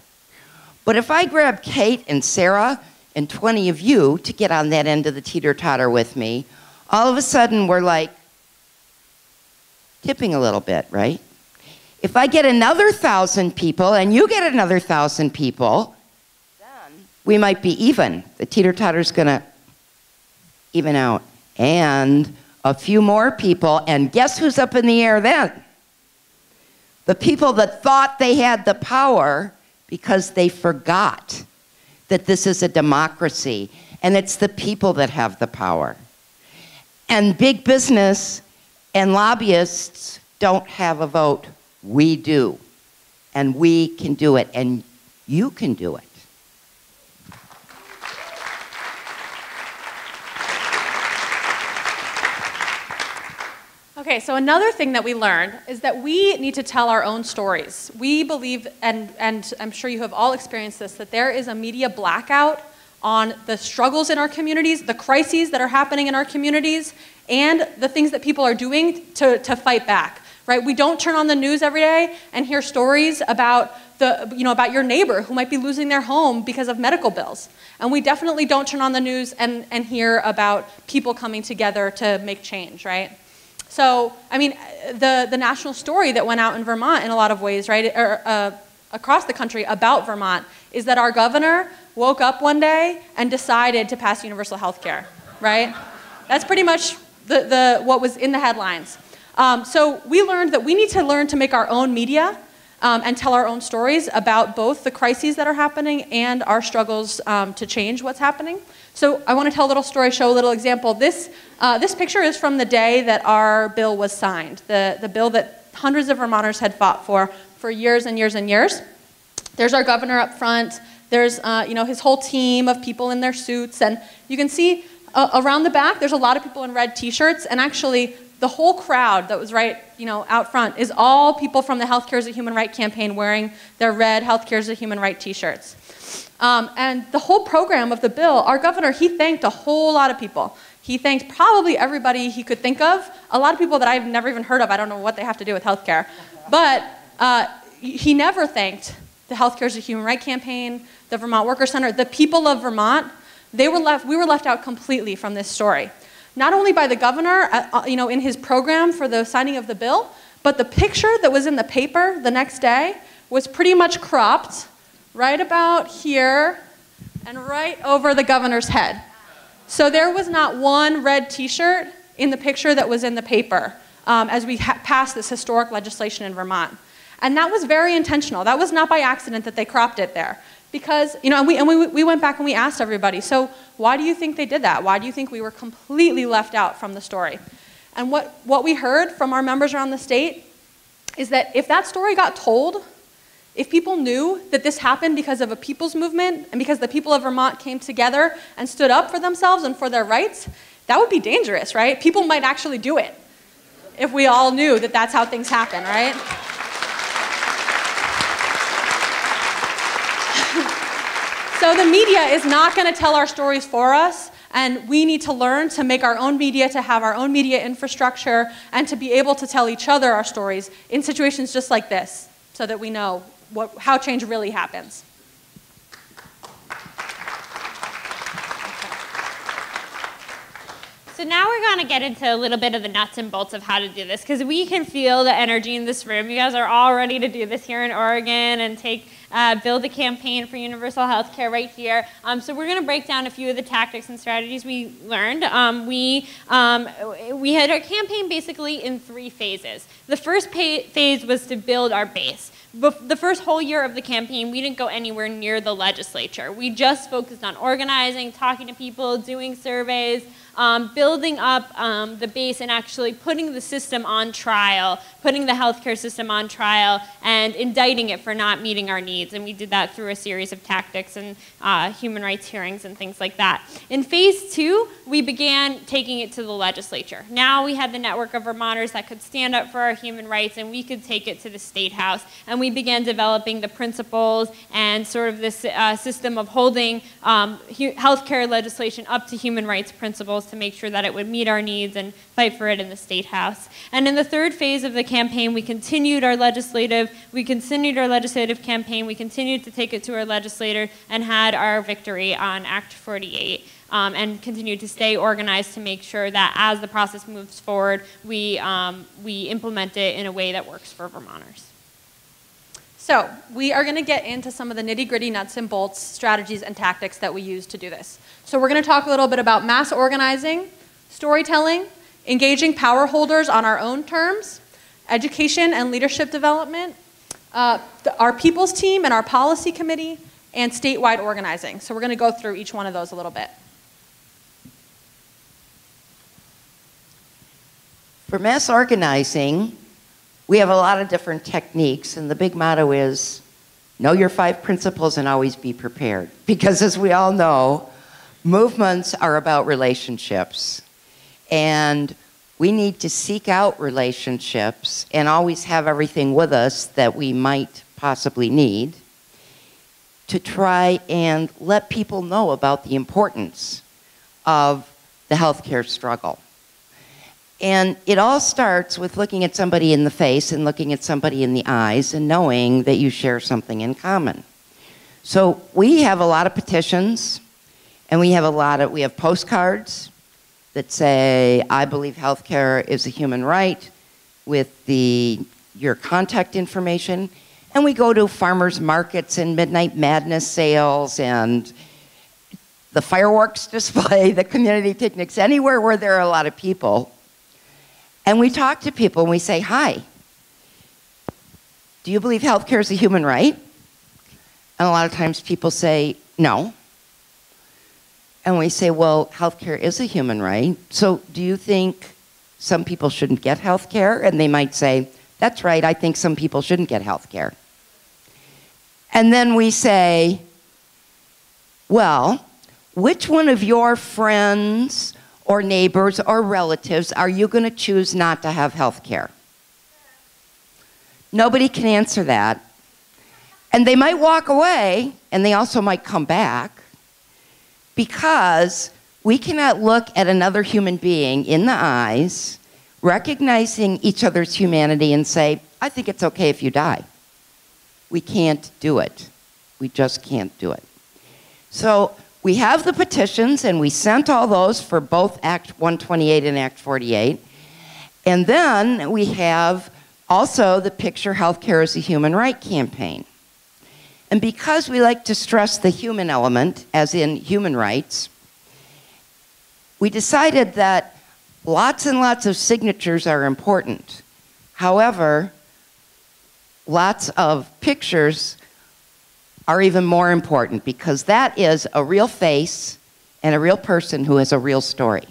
But if I grab Kate and Sarah and 20 of you to get on that end of the teeter-totter with me, all of a sudden, we're like tipping a little bit, right? If I get another 1,000 people and you get another 1,000 people, then we might be even. The teeter-totter's gonna even out. And a few more people, and guess who's up in the air then? The people that thought they had the power because they forgot that this is a democracy, and it's the people that have the power. And big business and lobbyists don't have a vote. We do. And we can do it. And you can do it. Okay, so another thing that we learned is that we need to tell our own stories. We believe, and I'm sure you have all experienced this, that there is a media blackout on the struggles in our communities, the crises that are happening in our communities, and the things that people are doing to fight back, right? We don't turn on the news every day and hear stories about about your neighbor who might be losing their home because of medical bills. And we definitely don't turn on the news and hear about people coming together to make change, right? So, I mean, the national story that went out in Vermont in a lot of ways, right, or across the country about Vermont, is that our governor woke up one day and decided to pass universal health care, right? That's pretty much what was in the headlines. So we learned that we need to learn to make our own media and tell our own stories about both the crises that are happening and our struggles to change what's happening. So I want to tell a little story, show a little example. This picture is from the day that our bill was signed, the bill that hundreds of Vermonters had fought for years and years and years. There's our governor up front. There's his whole team of people in their suits. And you can see around the back, there's a lot of people in red T-shirts. And actually, the whole crowd that was right out front is all people from the Healthcare as a Human Right campaign wearing their red Healthcare as a Human Right T-shirts. And the whole program of the bill, our governor, he thanked a whole lot of people. He thanked probably everybody he could think of. A lot of people that I've never even heard of. I don't know what they have to do with healthcare. But he never thanked the Healthcare as a Human Right campaign, the Vermont Workers' Center, the people of Vermont. We were left out completely from this story. Not only by the governor, in his program for the signing of the bill, but the picture that was in the paper the next day was pretty much cropped right about here and right over the governor's head. So there was not one red T-shirt in the picture that was in the paper as we passed this historic legislation in Vermont. And that was very intentional. That was not by accident that they cropped it there. Because, we went back and we asked everybody, so why do you think they did that? Why do you think we were completely left out from the story? And what we heard from our members around the state is that if that story got told, if people knew that this happened because of a people's movement and because the people of Vermont came together and stood up for themselves and for their rights, that would be dangerous, right? People might actually do it if we all knew that that's how things happen, right? So the media is not going to tell our stories for us, and we need to learn to make our own media, to have our own media infrastructure, and to be able to tell each other our stories in situations just like this, so that we know how change really happens. So now we're going to get into a little bit of the nuts and bolts of how to do this, because we can feel the energy in this room. You guys are all ready to do this here in Oregon and build a campaign for universal health care right here. So we're going to break down a few of the tactics and strategies we learned. We had our campaign basically in three phases. The first phase was to build our base. The first whole year of the campaign, we didn't go anywhere near the legislature. We just focused on organizing, talking to people, doing surveys, building up the base, and actually putting the system on trial, putting the healthcare system on trial, and indicting it for not meeting our needs. And we did that through a series of tactics and human rights hearings and things like that. In phase two, we began taking it to the legislature. Now we had the network of Vermonters that could stand up for our human rights, and we could take it to the State House. And we began developing the principles and sort of this system of holding healthcare legislation up to human rights principles to make sure that it would meet our needs and fight for it in the State House. And in the third phase of the campaign, we continued our legislative campaign, we continued to take it to our legislator and had our victory on Act 48. And continue to stay organized to make sure that as the process moves forward, we implement it in a way that works for Vermonters. So we are going to get into some of the nitty-gritty nuts and bolts strategies and tactics that we use to do this. So we're going to talk a little bit about mass organizing, storytelling, engaging power holders on our own terms, education and leadership development, our people's team and our policy committee, and statewide organizing. So we're going to go through each one of those a little bit. For mass organizing, we have a lot of different techniques, and the big motto is, know your five principles and always be prepared. Because as we all know, movements are about relationships. And we need to seek out relationships and always have everything with us that we might possibly need to try and let people know about the importance of the healthcare struggle. And it all starts with looking at somebody in the face and looking at somebody in the eyes and knowing that you share something in common. So we have a lot of petitions, and we have postcards that say, I believe healthcare is a human right, with your contact information. And we go to farmers markets and midnight madness sales and the fireworks display, the community picnics, anywhere where there are a lot of people. And we talk to people and we say, hi, do you believe healthcare is a human right? And a lot of times people say, no. And we say, well, healthcare is a human right. So do you think some people shouldn't get healthcare? And they might say, that's right, I think some people shouldn't get healthcare. And then we say, well, which one of your friends or neighbors or relatives are you going to choose not to have health care? Nobody can answer that. And they might walk away, and they also might come back, because we cannot look at another human being in the eyes, recognizing each other's humanity, and say, I think it's okay if you die. We can't do it. We just can't do it. So we have the petitions, and we sent all those for both Act 128 and Act 48. And then we have also the Picture Healthcare as a Human Right campaign. And because we like to stress the human element, as in human rights, we decided that lots and lots of signatures are important. However, lots of pictures are even more important, because that is a real face and a real person who has a real story.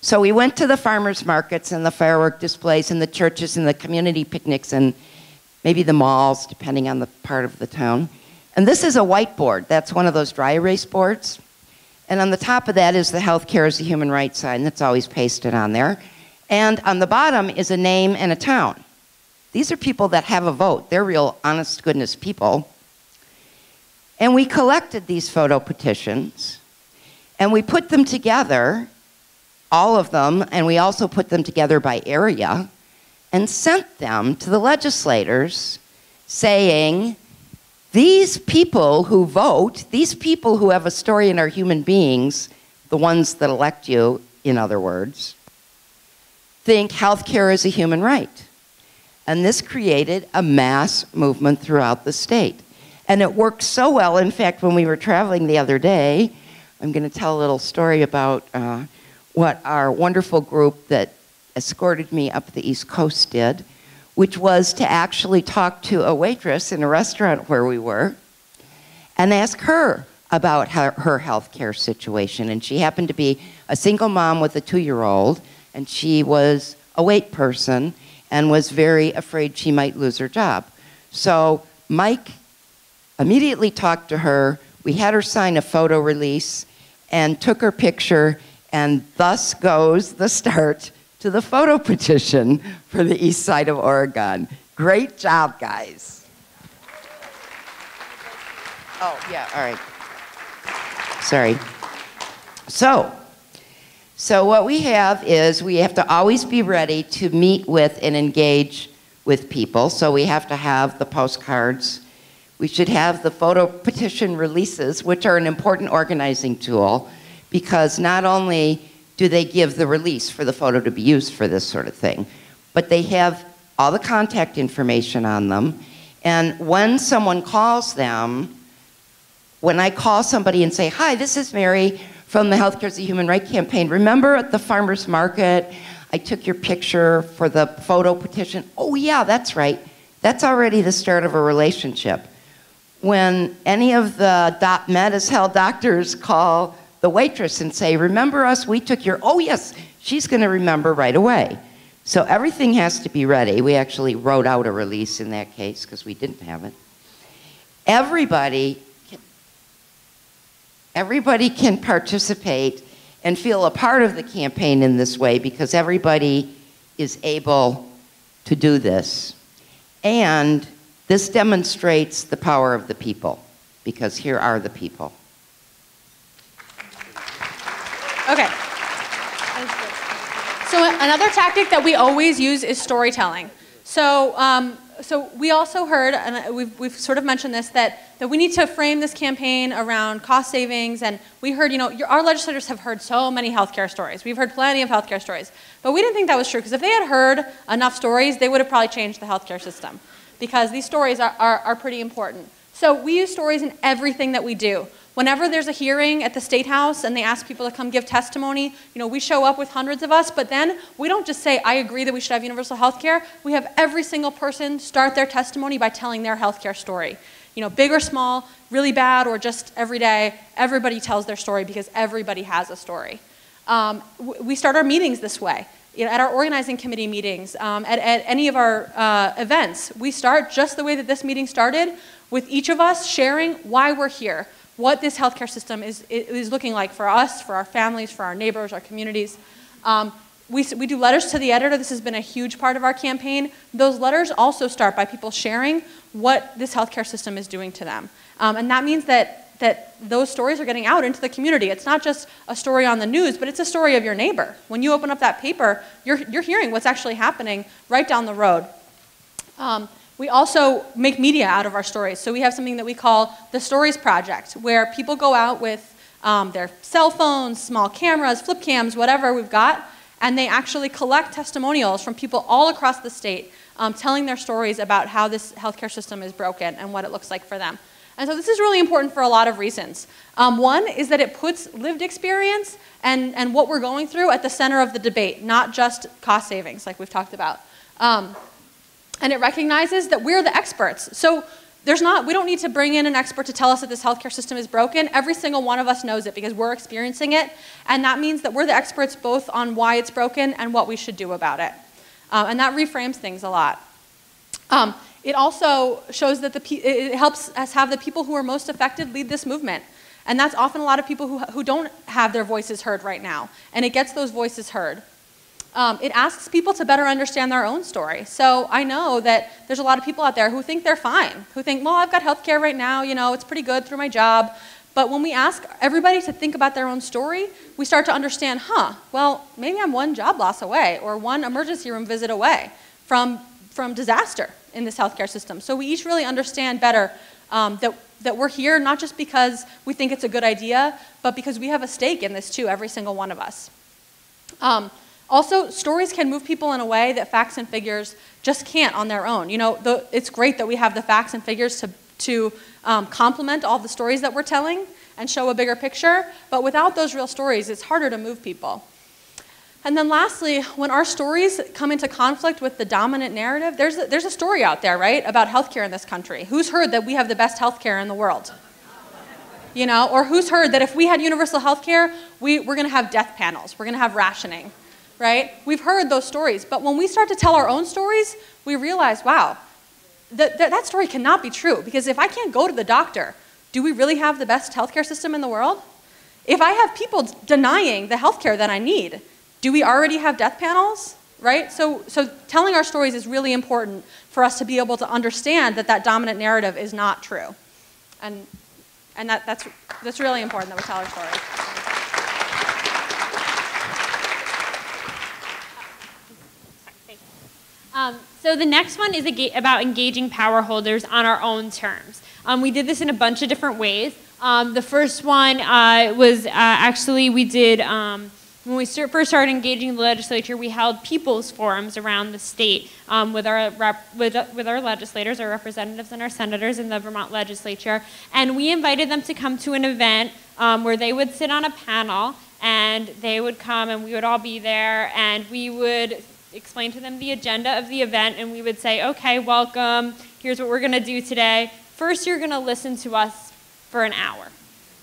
So we went to the farmers markets and the firework displays and the churches and the community picnics and maybe the malls, depending on the part of the town. And this is a whiteboard. That's one of those dry erase boards. And on the top of that is the healthcare as a human right sign that's always pasted on there. And on the bottom is a name and a town. These are people that have a vote. They're real honest goodness people. And we collected these photo petitions, and we put them together, all of them, and we also put them together by area, and sent them to the legislators saying, these people who vote, these people who have a story and are human beings, the ones that elect you, in other words, think healthcare is a human right. And this created a mass movement throughout the state. And it worked so well. In fact, when we were traveling the other day, I'm going to tell a little story about what our wonderful group that escorted me up the East Coast did, which was to actually talk to a waitress in a restaurant where we were and ask her about her healthcare situation. And she happened to be a single mom with a 2-year-old, and she was a wait person and was very afraid she might lose her job. So Mike immediately talked to her. We had her sign a photo release and took her picture, and thus goes the start to the photo petition for the east side of Oregon. Great job, guys. Oh, yeah, all right. Sorry. So what we have is we have to always be ready to meet with and engage with people. So we have to have the postcards. We should have the photo petition releases, which are an important organizing tool, because not only do they give the release for the photo to be used for this sort of thing, but they have all the contact information on them. And when someone calls them, when I call somebody and say, hi, this is Mary from the Healthcare as a Human Right Campaign. Remember at the farmer's market, I took your picture for the photo petition. Oh yeah, that's right. That's already the start of a relationship. When any of the Med as Hell doctors call the waitress and say, remember us, we took your, oh yes, she's gonna remember right away. So everything has to be ready. We actually wrote out a release in that case because we didn't have it. Everybody can participate and feel a part of the campaign in this way because everybody is able to do this. And this demonstrates the power of the people, because here are the people. Okay. So another tactic that we always use is storytelling. So we also heard, and we've sort of mentioned this, that we need to frame this campaign around cost savings. And we heard, you know, our legislators have heard so many healthcare stories. We've heard plenty of healthcare stories. But we didn't think that was true, because if they had heard enough stories, they would have probably changed the healthcare system, because these stories are pretty important. So we use stories in everything that we do. Whenever there's a hearing at the State House and they ask people to come give testimony, you know, we show up with hundreds of us, but then we don't just say, I agree that we should have universal health care. We have every single person start their testimony by telling their healthcare story. You know, big or small, really bad, or just every day, everybody tells their story because everybody has a story. We start our meetings this way. You know, at our organizing committee meetings, at any of our events, we start just the way that this meeting started, with each of us sharing why we're here, what this healthcare system is looking like for us, for our families, for our neighbors, our communities. We do letters to the editor. This has been a huge part of our campaign. Those letters also start by people sharing what this healthcare system is doing to them. And that means that those stories are getting out into the community. It's not just a story on the news, but it's a story of your neighbor. When you open up that paper, you're hearing what's actually happening right down the road. We also make media out of our stories. So we have something that we call the Stories Project, where people go out with their cell phones, small cameras, flip cams, whatever we've got, and they actually collect testimonials from people all across the state telling their stories about how this healthcare system is broken and what it looks like for them. And so this is really important for a lot of reasons. One is that it puts lived experience and what we're going through at the center of the debate, not just cost savings like we've talked about. And it recognizes that we're the experts. So we don't need to bring in an expert to tell us that this healthcare system is broken. Every single one of us knows it because we're experiencing it. And that means that we're the experts both on why it's broken and what we should do about it. And that reframes things a lot. It also shows that it helps us have the people who are most affected lead this movement. And that's often a lot of people who don't have their voices heard right now. And it gets those voices heard. It asks people to better understand their own story. So I know that there's a lot of people out there who think they're fine, who think, well, I've got healthcare right now, you know, it's pretty good through my job. But when we ask everybody to think about their own story, we start to understand, huh, well, maybe I'm one job loss away or one emergency room visit away from disaster in this healthcare system. So we each really understand better that we're here not just because we think it's a good idea, but because we have a stake in this too, every single one of us. Also, stories can move people in a way that facts and figures just can't on their own. You know, it's great that we have the facts and figures to complement all the stories that we're telling and show a bigger picture, but without those real stories, it's harder to move people. And then lastly, when our stories come into conflict with the dominant narrative, there's a story out there, right, about healthcare in this country. Who's heard that we have the best healthcare in the world? You know, or who's heard that if we had universal healthcare, we're gonna have death panels, we're gonna have rationing, right? We've heard those stories, but when we start to tell our own stories, we realize, wow, that story cannot be true, because if I can't go to the doctor, do we really have the best healthcare system in the world? If I have people denying the healthcare that I need, do we already have death panels, right? So telling our stories is really important for us to be able to understand that dominant narrative is not true. And that's really important that we tell our stories. So the next one is about engaging power holders on our own terms. We did this in a bunch of different ways. The first one was actually we did, when we first started engaging the legislature, we held people's forums around the state with our legislators, our representatives and our senators in the Vermont legislature. And we invited them to come to an event where they would sit on a panel and they would come and we would all be there and we would explain to them the agenda of the event, and we would say, okay, welcome, here's what we're gonna do today. First, you're gonna listen to us for an hour,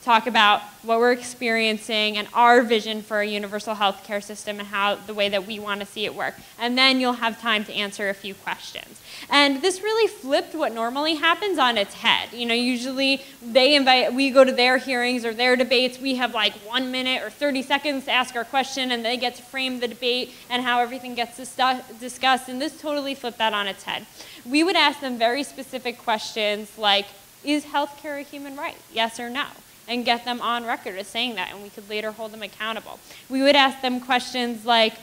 talk about what we're experiencing and our vision for a universal healthcare system and how the way that we wanna see it work. And then you'll have time to answer a few questions. And this really flipped what normally happens on its head. You know, usually we go to their hearings or their debates, we have like 1 minute or 30 seconds to ask our question and they get to frame the debate and how everything gets discussed, and this totally flipped that on its head. We would ask them very specific questions like, is healthcare a human right, yes or no? And get them on record as saying that, and we could later hold them accountable. We would ask them questions like,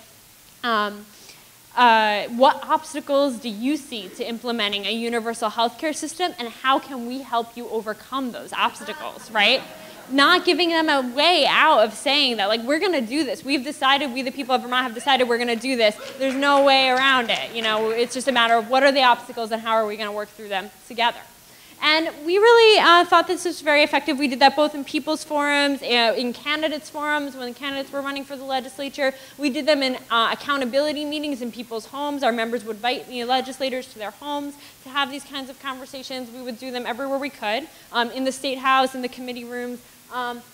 what obstacles do you see to implementing a universal healthcare system, and how can we help you overcome those obstacles, right? Not giving them a way out of saying that, like, we're gonna do this. We've decided, we the people of Vermont have decided we're gonna do this. There's no way around it, you know? It's just a matter of what are the obstacles and how are we gonna work through them together. And we really thought this was very effective. We did that both in people's forums, in candidates' forums, when the candidates were running for the legislature. We did them in accountability meetings in people's homes. Our members would invite the legislators to their homes to have these kinds of conversations. We would do them everywhere we could, in the State House, in the committee rooms. And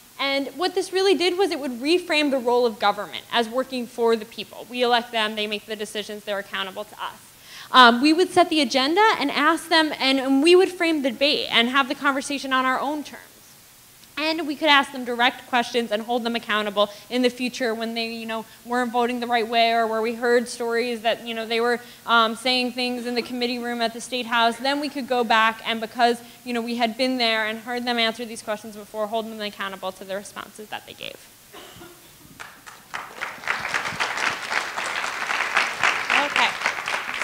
what this really did was it would reframe the role of government as working for the people. We elect them, they make the decisions, they're accountable to us. We would set the agenda and ask them, and we would frame the debate and have the conversation on our own terms. And we could ask them direct questions and hold them accountable in the future when they, you know, weren't voting the right way or where we heard stories that, you know, they were saying things in the committee room at the State House. Then we could go back and, because, you know, we had been there and heard them answer these questions before, holding them accountable to the responses that they gave.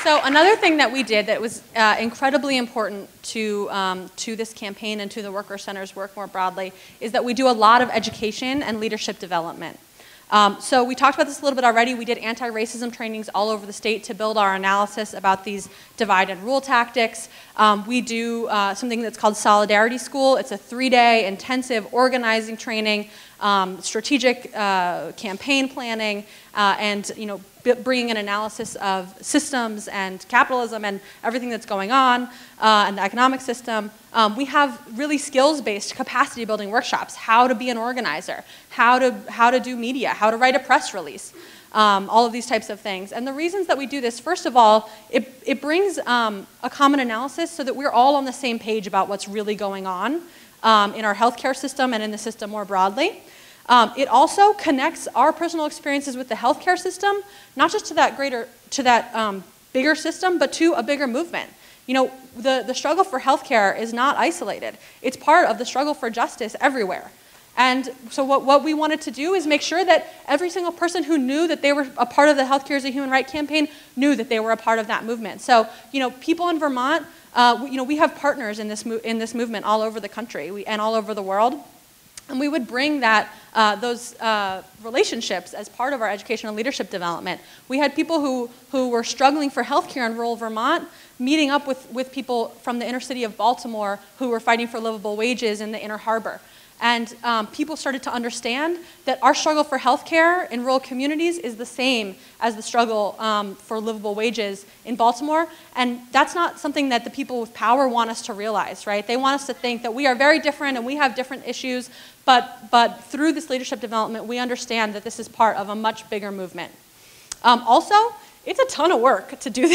So another thing that we did that was incredibly important to this campaign and to the Workers' Center's work more broadly is that we do a lot of education and leadership development. So we talked about this a little bit already. We did anti-racism trainings all over the state to build our analysis about these divide and rule tactics. We do something that's called Solidarity School. It's a 3-day intensive organizing training, strategic campaign planning, and, you know, bringing an analysis of systems and capitalism and everything that's going on and the economic system. We have really skills-based capacity building workshops, how to be an organizer, how to do media, how to write a press release, all of these types of things. And the reasons that we do this, first of all, it brings a common analysis so that we're all on the same page about what's really going on in our healthcare system and in the system more broadly. It also connects our personal experiences with the healthcare system, not just to that greater, to that bigger system, but to a bigger movement. You know, the struggle for healthcare is not isolated. It's part of the struggle for justice everywhere. And so what we wanted to do is make sure that every single person who knew that they were a part of the Healthcare as a Human Right campaign knew that they were a part of that movement. So, you know, people in Vermont, you know, we have partners in this movement all over the country and all over the world. And we would bring that, those relationships as part of our educational leadership development. We had people who were struggling for healthcare in rural Vermont meeting up with people from the inner city of Baltimore who were fighting for livable wages in the Inner Harbor. And people started to understand that our struggle for healthcare in rural communities is the same as the struggle for livable wages in Baltimore. And that's not something that the people with power want us to realize, right? They want us to think that we are very different and we have different issues, but through this leadership development, we understand that this is part of a much bigger movement. Also, it's a ton of work to do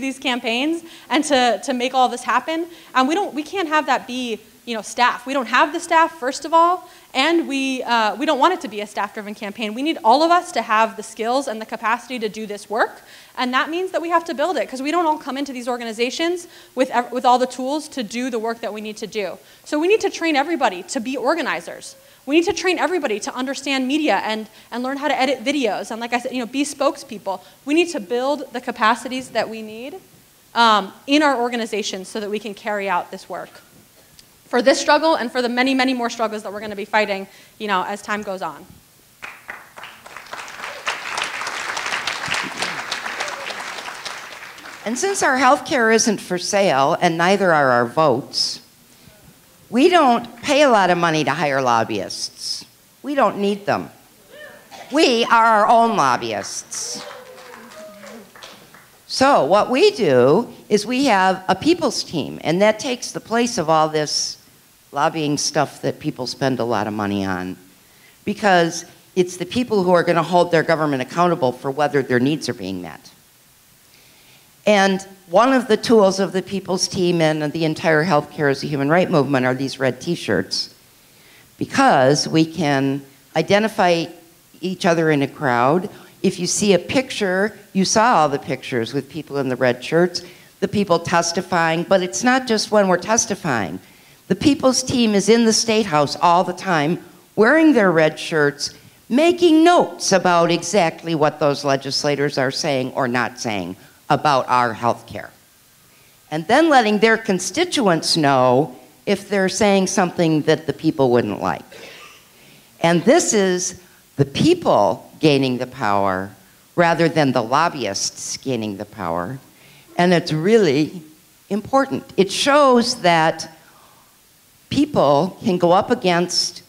these campaigns and to make all this happen. And we can't have that be, you know, staff. We don't have the staff, first of all, and we don't want it to be a staff-driven campaign. We need all of us to have the skills and the capacity to do this work, and that means that we have to build it, because we don't all come into these organizations with all the tools to do the work that we need to do. So we need to train everybody to be organizers. We need to train everybody to understand media and learn how to edit videos, and like I said, you know, be spokespeople. We need to build the capacities that we need in our organizations so that we can carry out this work. For this struggle and for the many, many more struggles that we're going to be fighting, you know, as time goes on. And since our healthcare isn't for sale, and neither are our votes, we don't pay a lot of money to hire lobbyists. We don't need them. We are our own lobbyists. So what we do is we have a people's team, and that takes the place of all this lobbying stuff that people spend a lot of money on, because it's the people who are going to hold their government accountable for whether their needs are being met. And one of the tools of the people's team and the entire Healthcare as a Human Right movement are these red t-shirts, because we can identify each other in a crowd. If you see a picture, you saw all the pictures with people in the red shirts, the people testifying, but it's not just when we're testifying. The people's team is in the State House all the time, wearing their red shirts, making notes about exactly what those legislators are saying or not saying about our health care. And then letting their constituents know if they're saying something that the people wouldn't like. And this is the people gaining the power rather than the lobbyists gaining the power. And it's really important. It shows that people can go up against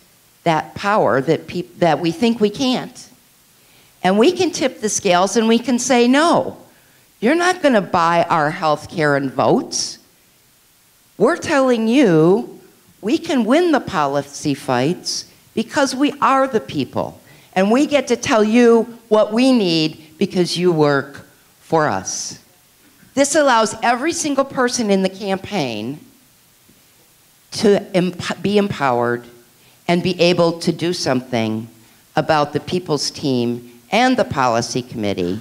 that power that we think we can't. And we can tip the scales and we can say, no, you're not going to buy our health care and votes. We're telling you we can win the policy fights because we are the people. And we get to tell you what we need because you work for us. This allows every single person in the campaign to be empowered and be able to do something about the people's team and the policy committee.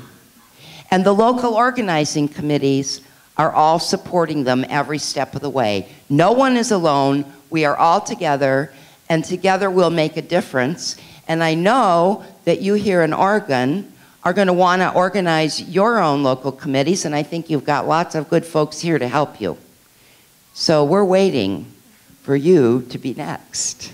And the local organizing committees are all supporting them every step of the way. No one is alone. We are all together, and together we'll make a difference. And I know that you here in Oregon are going to want to organize your own local committees, and I think you've got lots of good folks here to help you. So we're waiting for you to be next.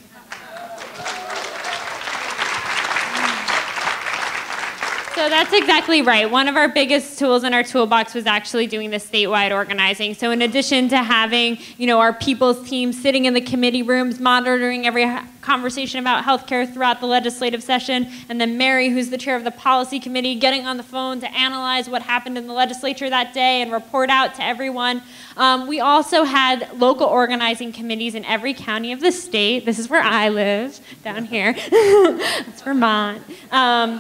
So that's exactly right. One of our biggest tools in our toolbox was actually doing the statewide organizing. So in addition to having, you know, our people's team sitting in the committee rooms, monitoring every conversation about healthcare throughout the legislative session, and then Mary, who's the chair of the policy committee, getting on the phone to analyze what happened in the legislature that day and report out to everyone. We also had local organizing committees in every county of the state. This is where I live, down here. That's Vermont. That's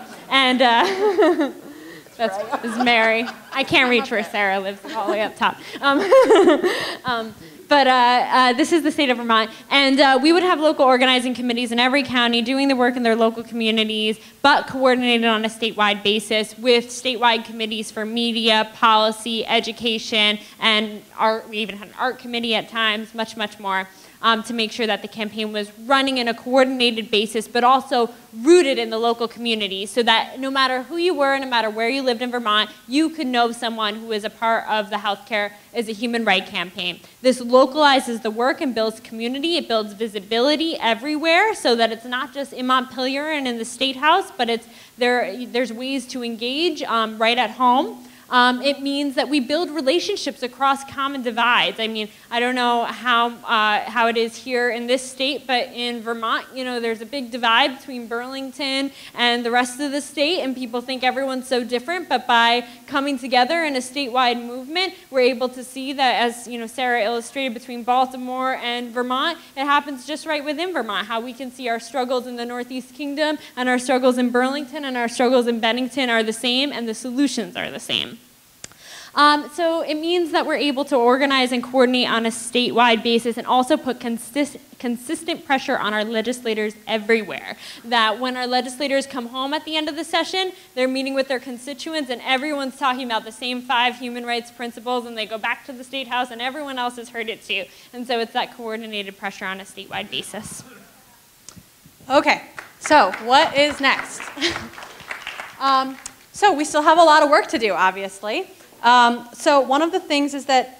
Mary. I can't reach where Sarah lives, all the way up top. But this is the state of Vermont. And we would have local organizing committees in every county doing the work in their local communities, but coordinated on a statewide basis with statewide committees for media, policy, education, and art. We even had an art committee at times, much, much more, to make sure that the campaign was running in a coordinated basis, but also rooted in the local community, so that no matter who you were, no matter where you lived in Vermont, you could know someone who is a part of the Healthcare as a Human Right campaign. This localizes the work and builds community. It builds visibility everywhere, so that it's not just in Montpelier and in the State House, but it's there's ways to engage right at home. It means that we build relationships across common divides. I mean, I don't know how it is here in this state, but in Vermont, you know, there's a big divide between Burlington and the rest of the state, and people think everyone's so different, but by coming together in a statewide movement, we're able to see that, as you know, Sarah illustrated, between Baltimore and Vermont, it happens just right within Vermont, how we can see our struggles in the Northeast Kingdom and our struggles in Burlington and our struggles in Bennington are the same, and the solutions are the same. So it means that we're able to organize and coordinate on a statewide basis, and also put consistent pressure on our legislators everywhere. That when our legislators come home at the end of the session, they're meeting with their constituents and everyone's talking about the same 5 human rights principles, and they go back to the State House and everyone else has heard it too. And so it's that coordinated pressure on a statewide basis. Okay, so what is next? So we still have a lot of work to do, obviously. So one of the things is that,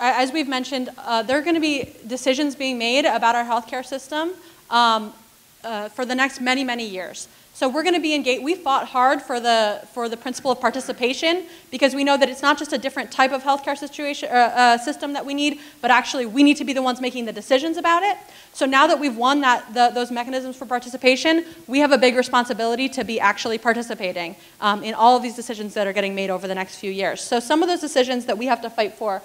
as we've mentioned, there are going to be decisions being made about our healthcare system for the next many, many years. So we're going to be engaged. We fought hard for the principle of participation, because we know that it's not just a different type of healthcare situation, system that we need, but actually we need to be the ones making the decisions about it. So now that we've won those mechanisms for participation, we have a big responsibility to be actually participating in all of these decisions that are getting made over the next few years. So some of those decisions that we have to fight for.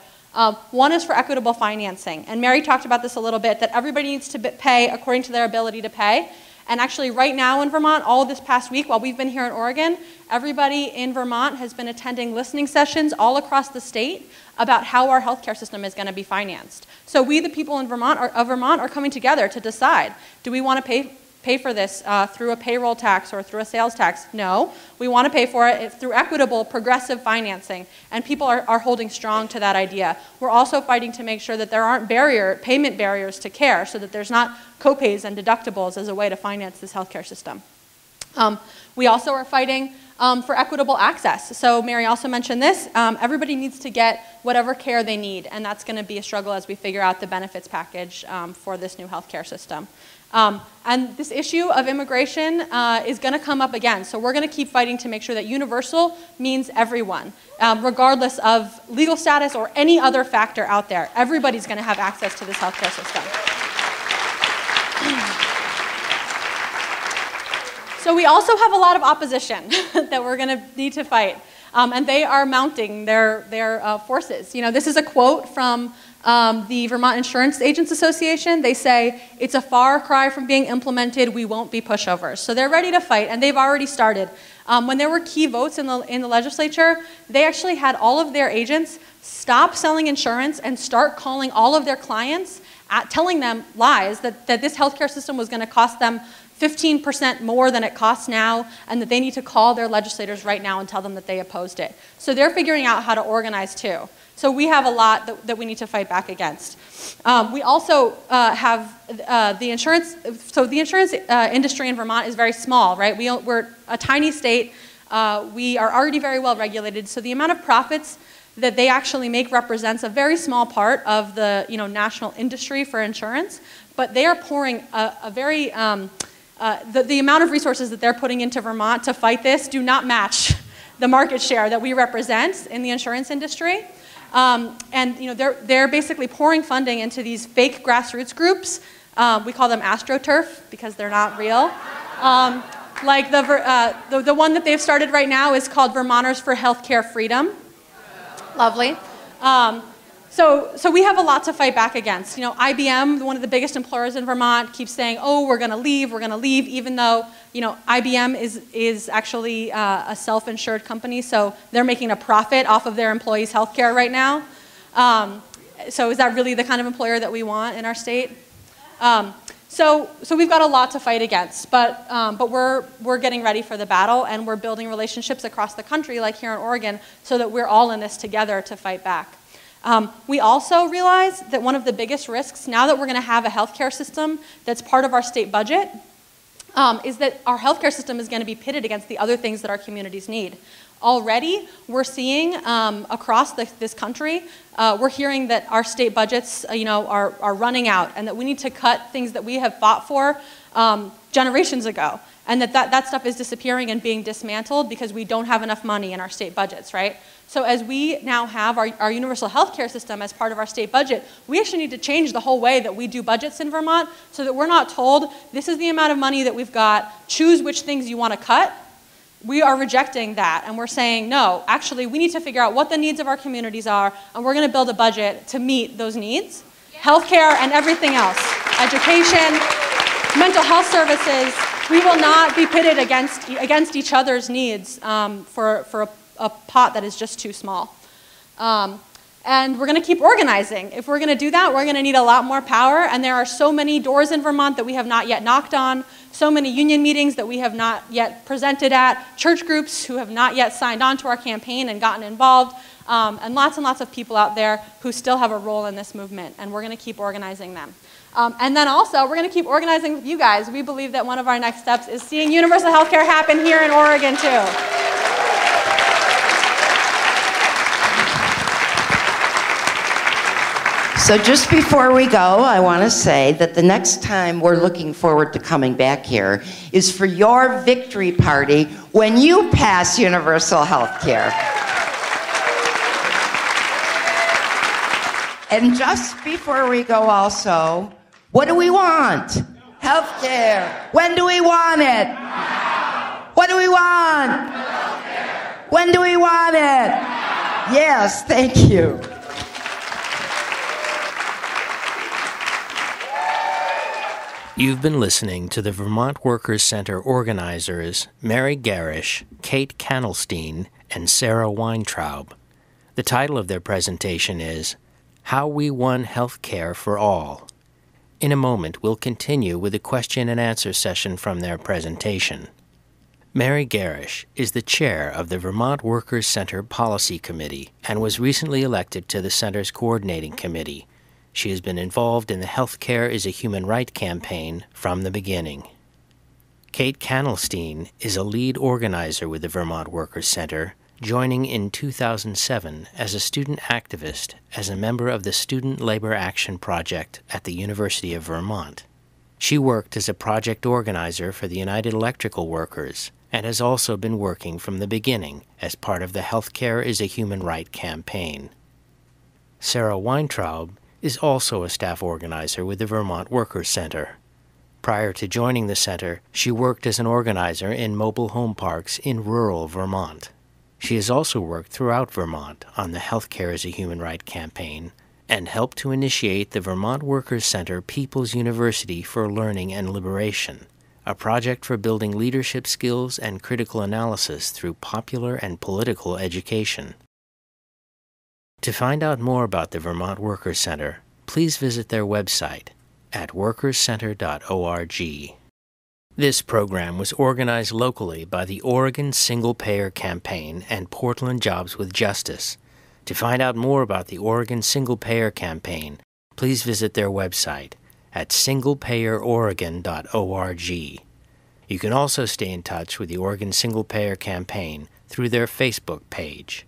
One is for equitable financing. And Mary talked about this a little bit, that everybody needs to pay according to their ability to pay. And actually right now in Vermont, all this past week, while we've been here in Oregon, everybody in Vermont has been attending listening sessions all across the state about how our healthcare system is going to be financed. So we, the people in Vermont, are coming together to decide, do we want to pay for this through a payroll tax or through a sales tax? No, we want to pay for it through equitable, progressive financing, and people are holding strong to that idea. We're also fighting to make sure that there aren't payment barriers to care, so that there's not copays and deductibles as a way to finance this healthcare system. We also are fighting for equitable access. So Mary also mentioned this. Everybody needs to get whatever care they need, and that's going to be a struggle as we figure out the benefits package for this new healthcare system. And this issue of immigration is going to come up again. So we're going to keep fighting to make sure that universal means everyone, regardless of legal status or any other factor out there. Everybody's going to have access to this healthcare system. So we also have a lot of opposition that we're going to need to fight. And they are mounting their forces. You know, this is a quote from the Vermont Insurance Agents Association. They say, "It's a far cry from being implemented. We won't be pushovers." So they're ready to fight, and they've already started. When there were key votes in the legislature, they actually had all of their agents stop selling insurance and start calling all of their clients, telling them lies that this healthcare system was going to cost them 15% more than it costs now, and that they need to call their legislators right now and tell them that they opposed it. So they're figuring out how to organize too. So we have a lot that we need to fight back against. We also have the insurance, so the insurance industry in Vermont is very small, right? We're a tiny state. We are already very well regulated, so the amount of profits that they actually make represents a very small part of the national industry for insurance, but they are pouring a very, the amount of resources that they're putting into Vermont to fight this do not match the market share that we represent in the insurance industry. And they're basically pouring funding into these fake grassroots groups. We call them AstroTurf because they're not real. Like the one that they've started right now is called Vermonters for Healthcare Freedom. Lovely. So we have a lot to fight back against. You know, IBM, one of the biggest employers in Vermont, keeps saying, "Oh, we're going to leave," even though IBM is actually a self-insured company, so they're making a profit off of their employees' healthcare right now. So is that really the kind of employer that we want in our state? So we've got a lot to fight against, but we're getting ready for the battle, and we're building relationships across the country, like here in Oregon, so that we're all in this together to fight back. We also realize that one of the biggest risks, now that we're going to have a healthcare system that's part of our state budget, is that our healthcare system is going to be pitted against the other things that our communities need. Already, we're seeing across this country, we're hearing that our state budgets, are running out, and that we need to cut things that we have fought for generations ago, and that stuff is disappearing and being dismantled because we don't have enough money in our state budgets, right? So as we now have our universal healthcare system as part of our state budget, we actually need to change the whole way that we do budgets in Vermont, so that we're not told, this is the amount of money that we've got, choose which things you want to cut. We are rejecting that, and we're saying, no, actually, we need to figure out what the needs of our communities are, and we're going to build a budget to meet those needs. Yeah. Healthcare and everything else, education, mental health services, we will not be pitted against each other's needs for a pot that is just too small. And we're going to keep organizing. If we're going to do that, we're going to need a lot more power, and there are so many doors in Vermont that we have not yet knocked on, so many union meetings that we have not yet presented at, church groups who have not yet signed on to our campaign and gotten involved, and lots of people out there who still have a role in this movement, and we're going to keep organizing them. And then also, we're going to keep organizing with you guys. We believe that one of our next steps is seeing universal healthcare happen here in Oregon, too. So just before we go, I want to say that the next time we're looking forward to coming back here is for your victory party when you pass universal health care. And just before we go also, what do we want? Health care. When do we want it? Now. What do we want? Health care. When do we want it? Now. Yes, thank you. You've been listening to the Vermont Workers' Center organizers Mary Gerish, Kate Kanelstein, and Sarah Weintraub. The title of their presentation is How We Won Healthcare for All. In a moment, we'll continue with a question and answer session from their presentation. Mary Gerish is the chair of the Vermont Workers' Center Policy Committee and was recently elected to the center's coordinating committee. She has been involved in the Healthcare as a Human Right campaign from the beginning. Kate Kanelstein is a lead organizer with the Vermont Workers' Center, joining in 2007 as a student activist as a member of the Student Labor Action Project at the University of Vermont. She worked as a project organizer for the United Electrical Workers and has also been working from the beginning as part of the Healthcare as a Human Right campaign. Sarah Weintraub is also a staff organizer with the Vermont Workers' Center. Prior to joining the center, she worked as an organizer in mobile home parks in rural Vermont. She has also worked throughout Vermont on the Healthcare as a Human Right campaign and helped to initiate the Vermont Workers' Center People's University for Learning and Liberation, a project for building leadership skills and critical analysis through popular and political education. To find out more about the Vermont Workers' Center, please visit their website at workerscenter.org. This program was organized locally by the Oregon Single-Payer Campaign and Portland Jobs with Justice. To find out more about the Oregon Single-Payer Campaign, please visit their website at singlepayeroregon.org. You can also stay in touch with the Oregon Single-Payer Campaign through their Facebook page.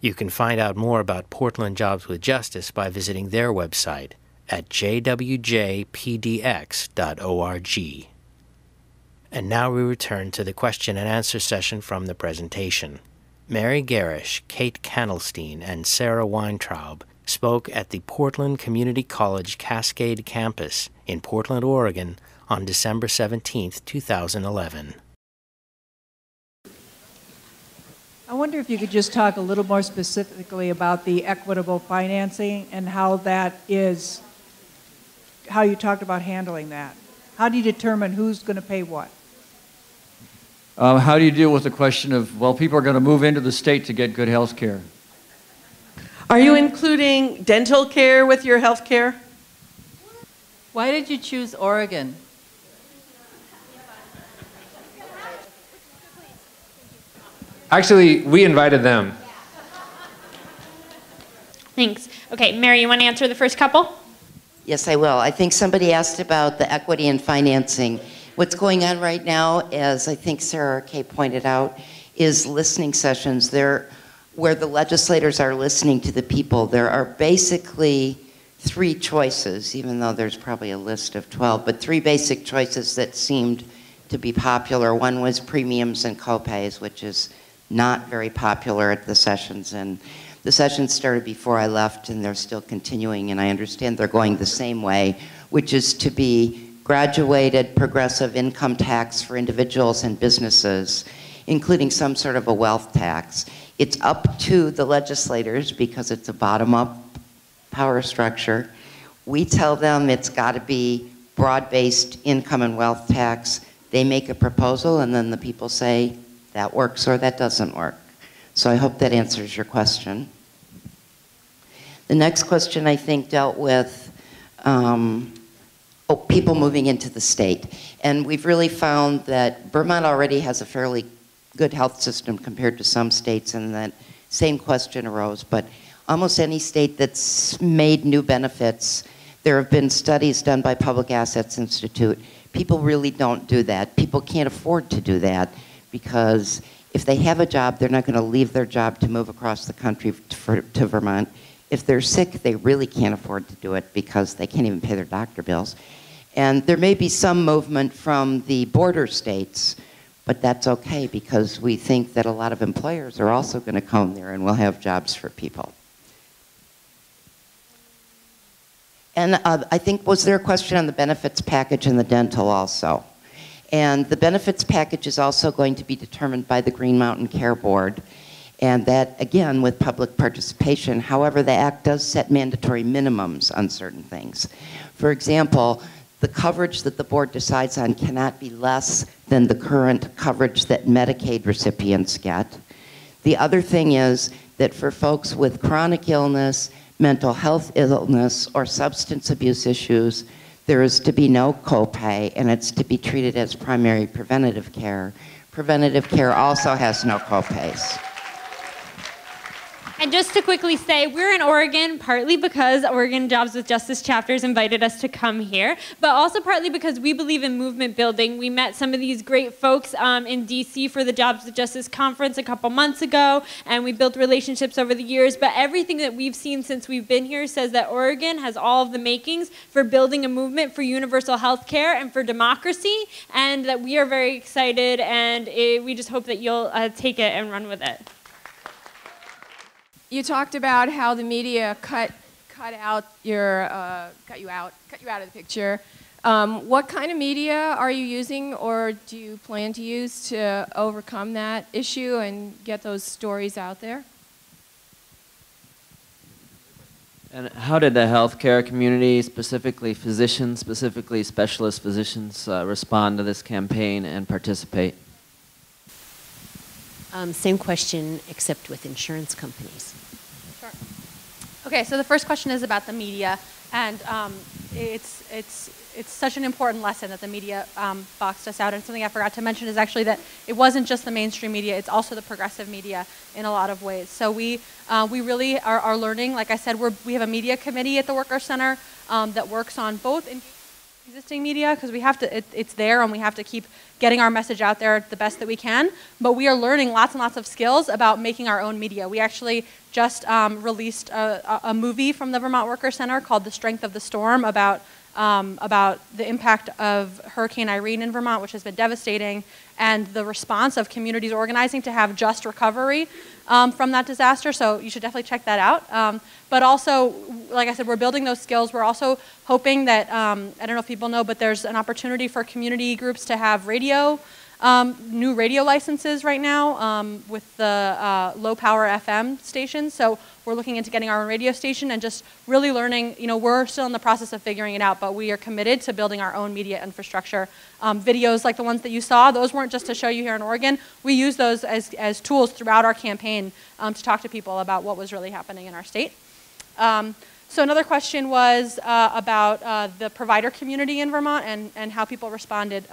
You can find out more about Portland Jobs with Justice by visiting their website at jwjpdx.org. And now we return to the question and answer session from the presentation. Mary Gerish, Kate Kanelstein, and Sarah Weintraub spoke at the Portland Community College Cascade campus in Portland, Oregon on December 17, 2011. I wonder if you could just talk a little more specifically about the equitable financing and how that is, how you talked about handling that. How do you determine who's going to pay what? How do you deal with the question of, well, people are going to move into the state to get good health care? Are you including dental care with your health care? Why did you choose Oregon? Actually, we invited them. Thanks. Okay, Mary, you want to answer the first couple? Yes, I will. I think somebody asked about the equity and financing. What's going on right now, as I think Sarah or Kate pointed out, is listening sessions. They're where the legislators are listening to the people. There are basically three choices, even though there's probably a list of 12, but three basic choices that seemed to be popular. One was premiums and copays, which is not very popular at the sessions. And the sessions started before I left, and they're still continuing, and I understand they're going the same way, which is to be graduated progressive income tax for individuals and businesses, including some sort of a wealth tax. It's up to the legislators because it's a bottom-up power structure. We tell them it's got to be broad-based income and wealth tax. They make a proposal, and then the people say, that works or that doesn't work. So I hope that answers your question. The next question, I think, dealt with people moving into the state. And we've really found that Vermont already has a fairly good health system compared to some states, and that same question arose. But almost any state that's made new benefits, there have been studies done by Public Assets Institute. People really don't do that. People can't afford to do that because if they have a job, they're not going to leave their job to move across the country to Vermont. If they're sick, they really can't afford to do it because they can't even pay their doctor bills. And there may be some movement from the border states, but that's okay because we think that a lot of employers are also going to come there and we'll have jobs for people. And I think, was there a question on the benefits package and the dental also? And the benefits package is also going to be determined by the Green Mountain Care Board. And that, again, with public participation. However, the Act does set mandatory minimums on certain things. For example, the coverage that the board decides on cannot be less than the current coverage that Medicaid recipients get. The other thing is that for folks with chronic illness, mental health illness, or substance abuse issues, there is to be no copay, and it's to be treated as primary preventative care. Preventative care also has no copays. And just to quickly say, we're in Oregon partly because Oregon Jobs with Justice chapters invited us to come here, but also partly because we believe in movement building. We met some of these great folks in DC for the Jobs with Justice conference a couple months ago, and we built relationships over the years, but everything that we've seen since we've been here says that Oregon has all of the makings for building a movement for universal health care and for democracy, and that we are very excited, and we just hope that you'll take it and run with it. You talked about how the media cut you out of the picture. What kind of media are you using, or do you plan to use to overcome that issue and get those stories out there? And how did the healthcare community, specifically physicians, specifically specialist physicians, respond to this campaign and participate? Same question, except with insurance companies. Sure. Okay, so the first question is about the media, and it's such an important lesson that the media boxed us out, and something I forgot to mention is actually that it wasn't just the mainstream media, it's also the progressive media in a lot of ways. So we really are learning, like I said, we have a media committee at the Workers' Center that works on both existing media, because we have to, it's there and we have to keep getting our message out there the best that we can, but we are learning lots and lots of skills about making our own media. We actually just released a movie from the Vermont Workers' Center called The Strength of the Storm about the impact of Hurricane Irene in Vermont, which has been devastating, and the response of communities organizing to have just recovery from that disaster, so you should definitely check that out. But also, like I said, we're building those skills. We're also hoping that, I don't know if people know, but there's an opportunity for community groups to have radio New radio licenses right now with the low power FM stations. So we're looking into getting our own radio station and just really learning, you know, we're still in the process of figuring it out, but we are committed to building our own media infrastructure. Videos like the ones that you saw, those weren't just to show you here in Oregon. We use those as tools throughout our campaign to talk to people about what was really happening in our state. So another question was about the provider community in Vermont and how people responded.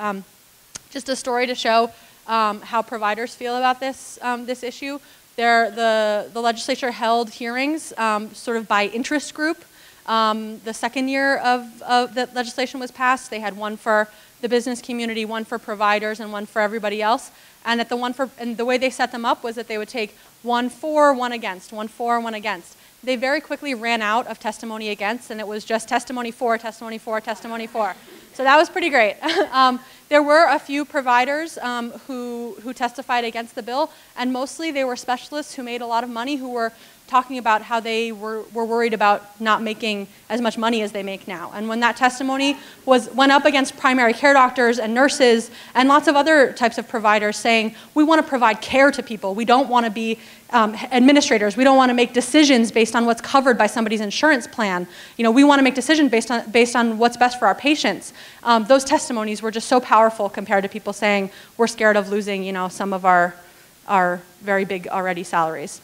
Just a story to show how providers feel about this, this issue. The legislature held hearings sort of by interest group. The second year of the legislation was passed. They had one for the business community, one for providers, and one for everybody else. And, at the one for, and the way they set them up was that they would take one for, one against, one for, one against. They very quickly ran out of testimony against, and it was just testimony for, testimony for, testimony for. So that was pretty great. There were a few providers who testified against the bill, and mostly they were specialists who made a lot of money who were talking about how they were worried about not making as much money as they make now. And when that testimony went up against primary care doctors and nurses and lots of other types of providers saying, we want to provide care to people. We don't want to be administrators. We don't want to make decisions based on what's covered by somebody's insurance plan. You know, we want to make decisions based on what's best for our patients. Those testimonies were just so powerful compared to people saying, we're scared of losing, you know, some of our very big already salaries.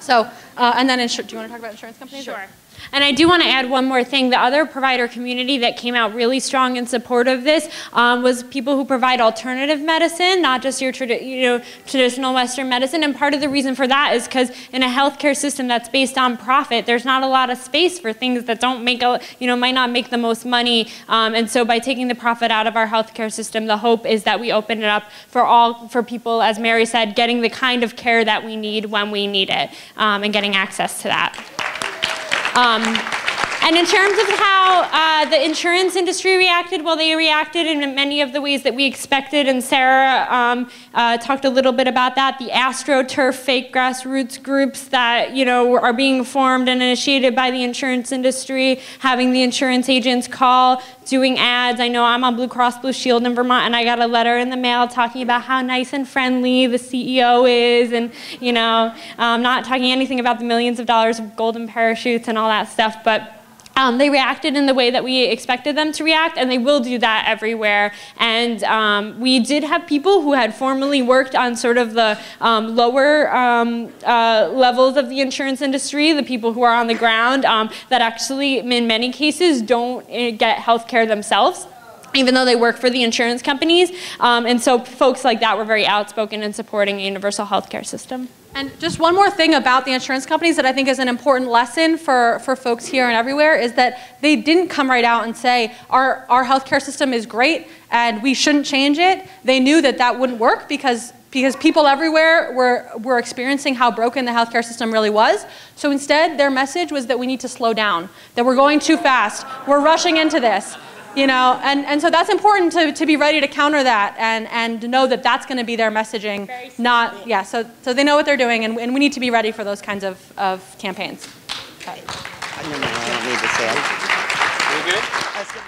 So, and then, do you want to talk about insurance companies? Sure. Or? And I do want to add one more thing. The other provider community that came out really strong in support of this was people who provide alternative medicine, not just your traditional Western medicine. And part of the reason for that is because in a healthcare system that's based on profit, there's not a lot of space for things that don't make a, you know, might not make the most money. And so by taking the profit out of our healthcare system, the hope is that we open it up for people, as Mary said, getting the kind of care that we need when we need it and getting access to that. And in terms of how the insurance industry reacted, well, they reacted in many of the ways that we expected, and Sarah talked a little bit about that. The AstroTurf fake grassroots groups that, you know, are being formed and initiated by the insurance industry, having the insurance agents call, doing ads. I know I'm on Blue Cross Blue Shield in Vermont, and I got a letter in the mail talking about how nice and friendly the CEO is, and, you know, not talking anything about the millions of dollars of golden parachutes and all that stuff, but they reacted in the way that we expected them to react, and they will do that everywhere. And we did have people who had formerly worked on sort of the lower levels of the insurance industry, the people who are on the ground, that actually, in many cases, don't get health care themselves, even though they work for the insurance companies. And so folks like that were very outspoken in supporting a universal health care system. And just one more thing about the insurance companies that I think is an important lesson for folks here and everywhere is that they didn't come right out and say, our healthcare system is great and we shouldn't change it. They knew that that wouldn't work because people everywhere were experiencing how broken the healthcare system really was. So instead, their message was that we need to slow down, that we're going too fast, we're rushing into this. You know, and so that's important to be ready to counter that and know that that's going to be their messaging, not, yeah, so they know what they're doing, and we need to be ready for those kinds of campaigns. Okay.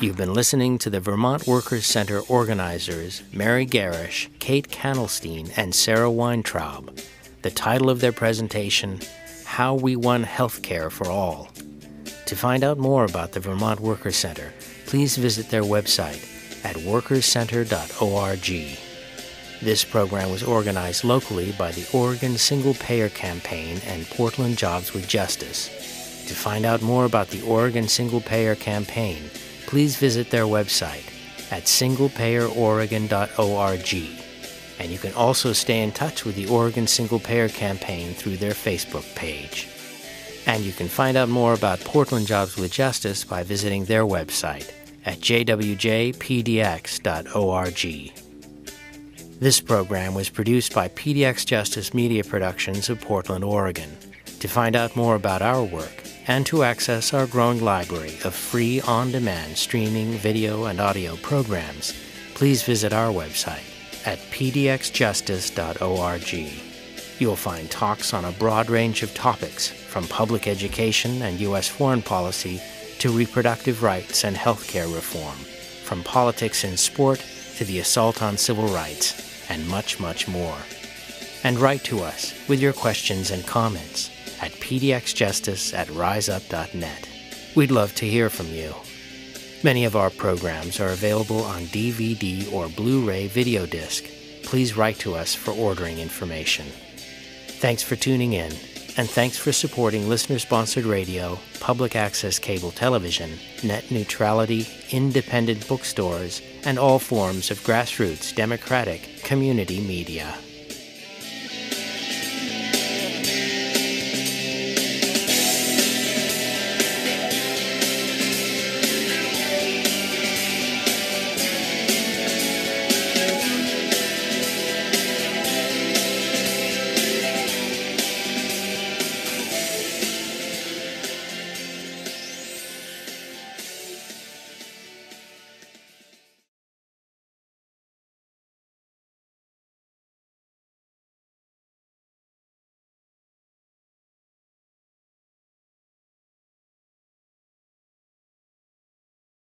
You've been listening to the Vermont Workers' Center organizers, Mary Gerish, Kate Kanelstein, and Sarah Weintraub. The title of their presentation, How We Won Healthcare for All. To find out more about the Vermont Workers' Center, please visit their website at workerscenter.org. This program was organized locally by the Oregon Single-Payer Campaign and Portland Jobs with Justice. To find out more about the Oregon Single-Payer Campaign, please visit their website at singlepayeroregon.org. And you can also stay in touch with the Oregon Single-Payer Campaign through their Facebook page. And you can find out more about Portland Jobs with Justice by visiting their website at jwjpdx.org. This program was produced by PDX Justice Media Productions of Portland, Oregon. To find out more about our work and to access our growing library of free on-demand streaming video and audio programs, please visit our website at pdxjustice.org. You'll find talks on a broad range of topics, from public education and U.S. foreign policy to reproductive rights and healthcare reform, from politics and sport to the assault on civil rights, and much, much more. And write to us with your questions and comments at pdxjustice@riseup.net. We'd love to hear from you. Many of our programs are available on DVD or Blu-ray video disc. Please write to us for ordering information. Thanks for tuning in, and thanks for supporting listener-sponsored radio, public access cable television, net neutrality, independent bookstores, and all forms of grassroots, democratic, community media.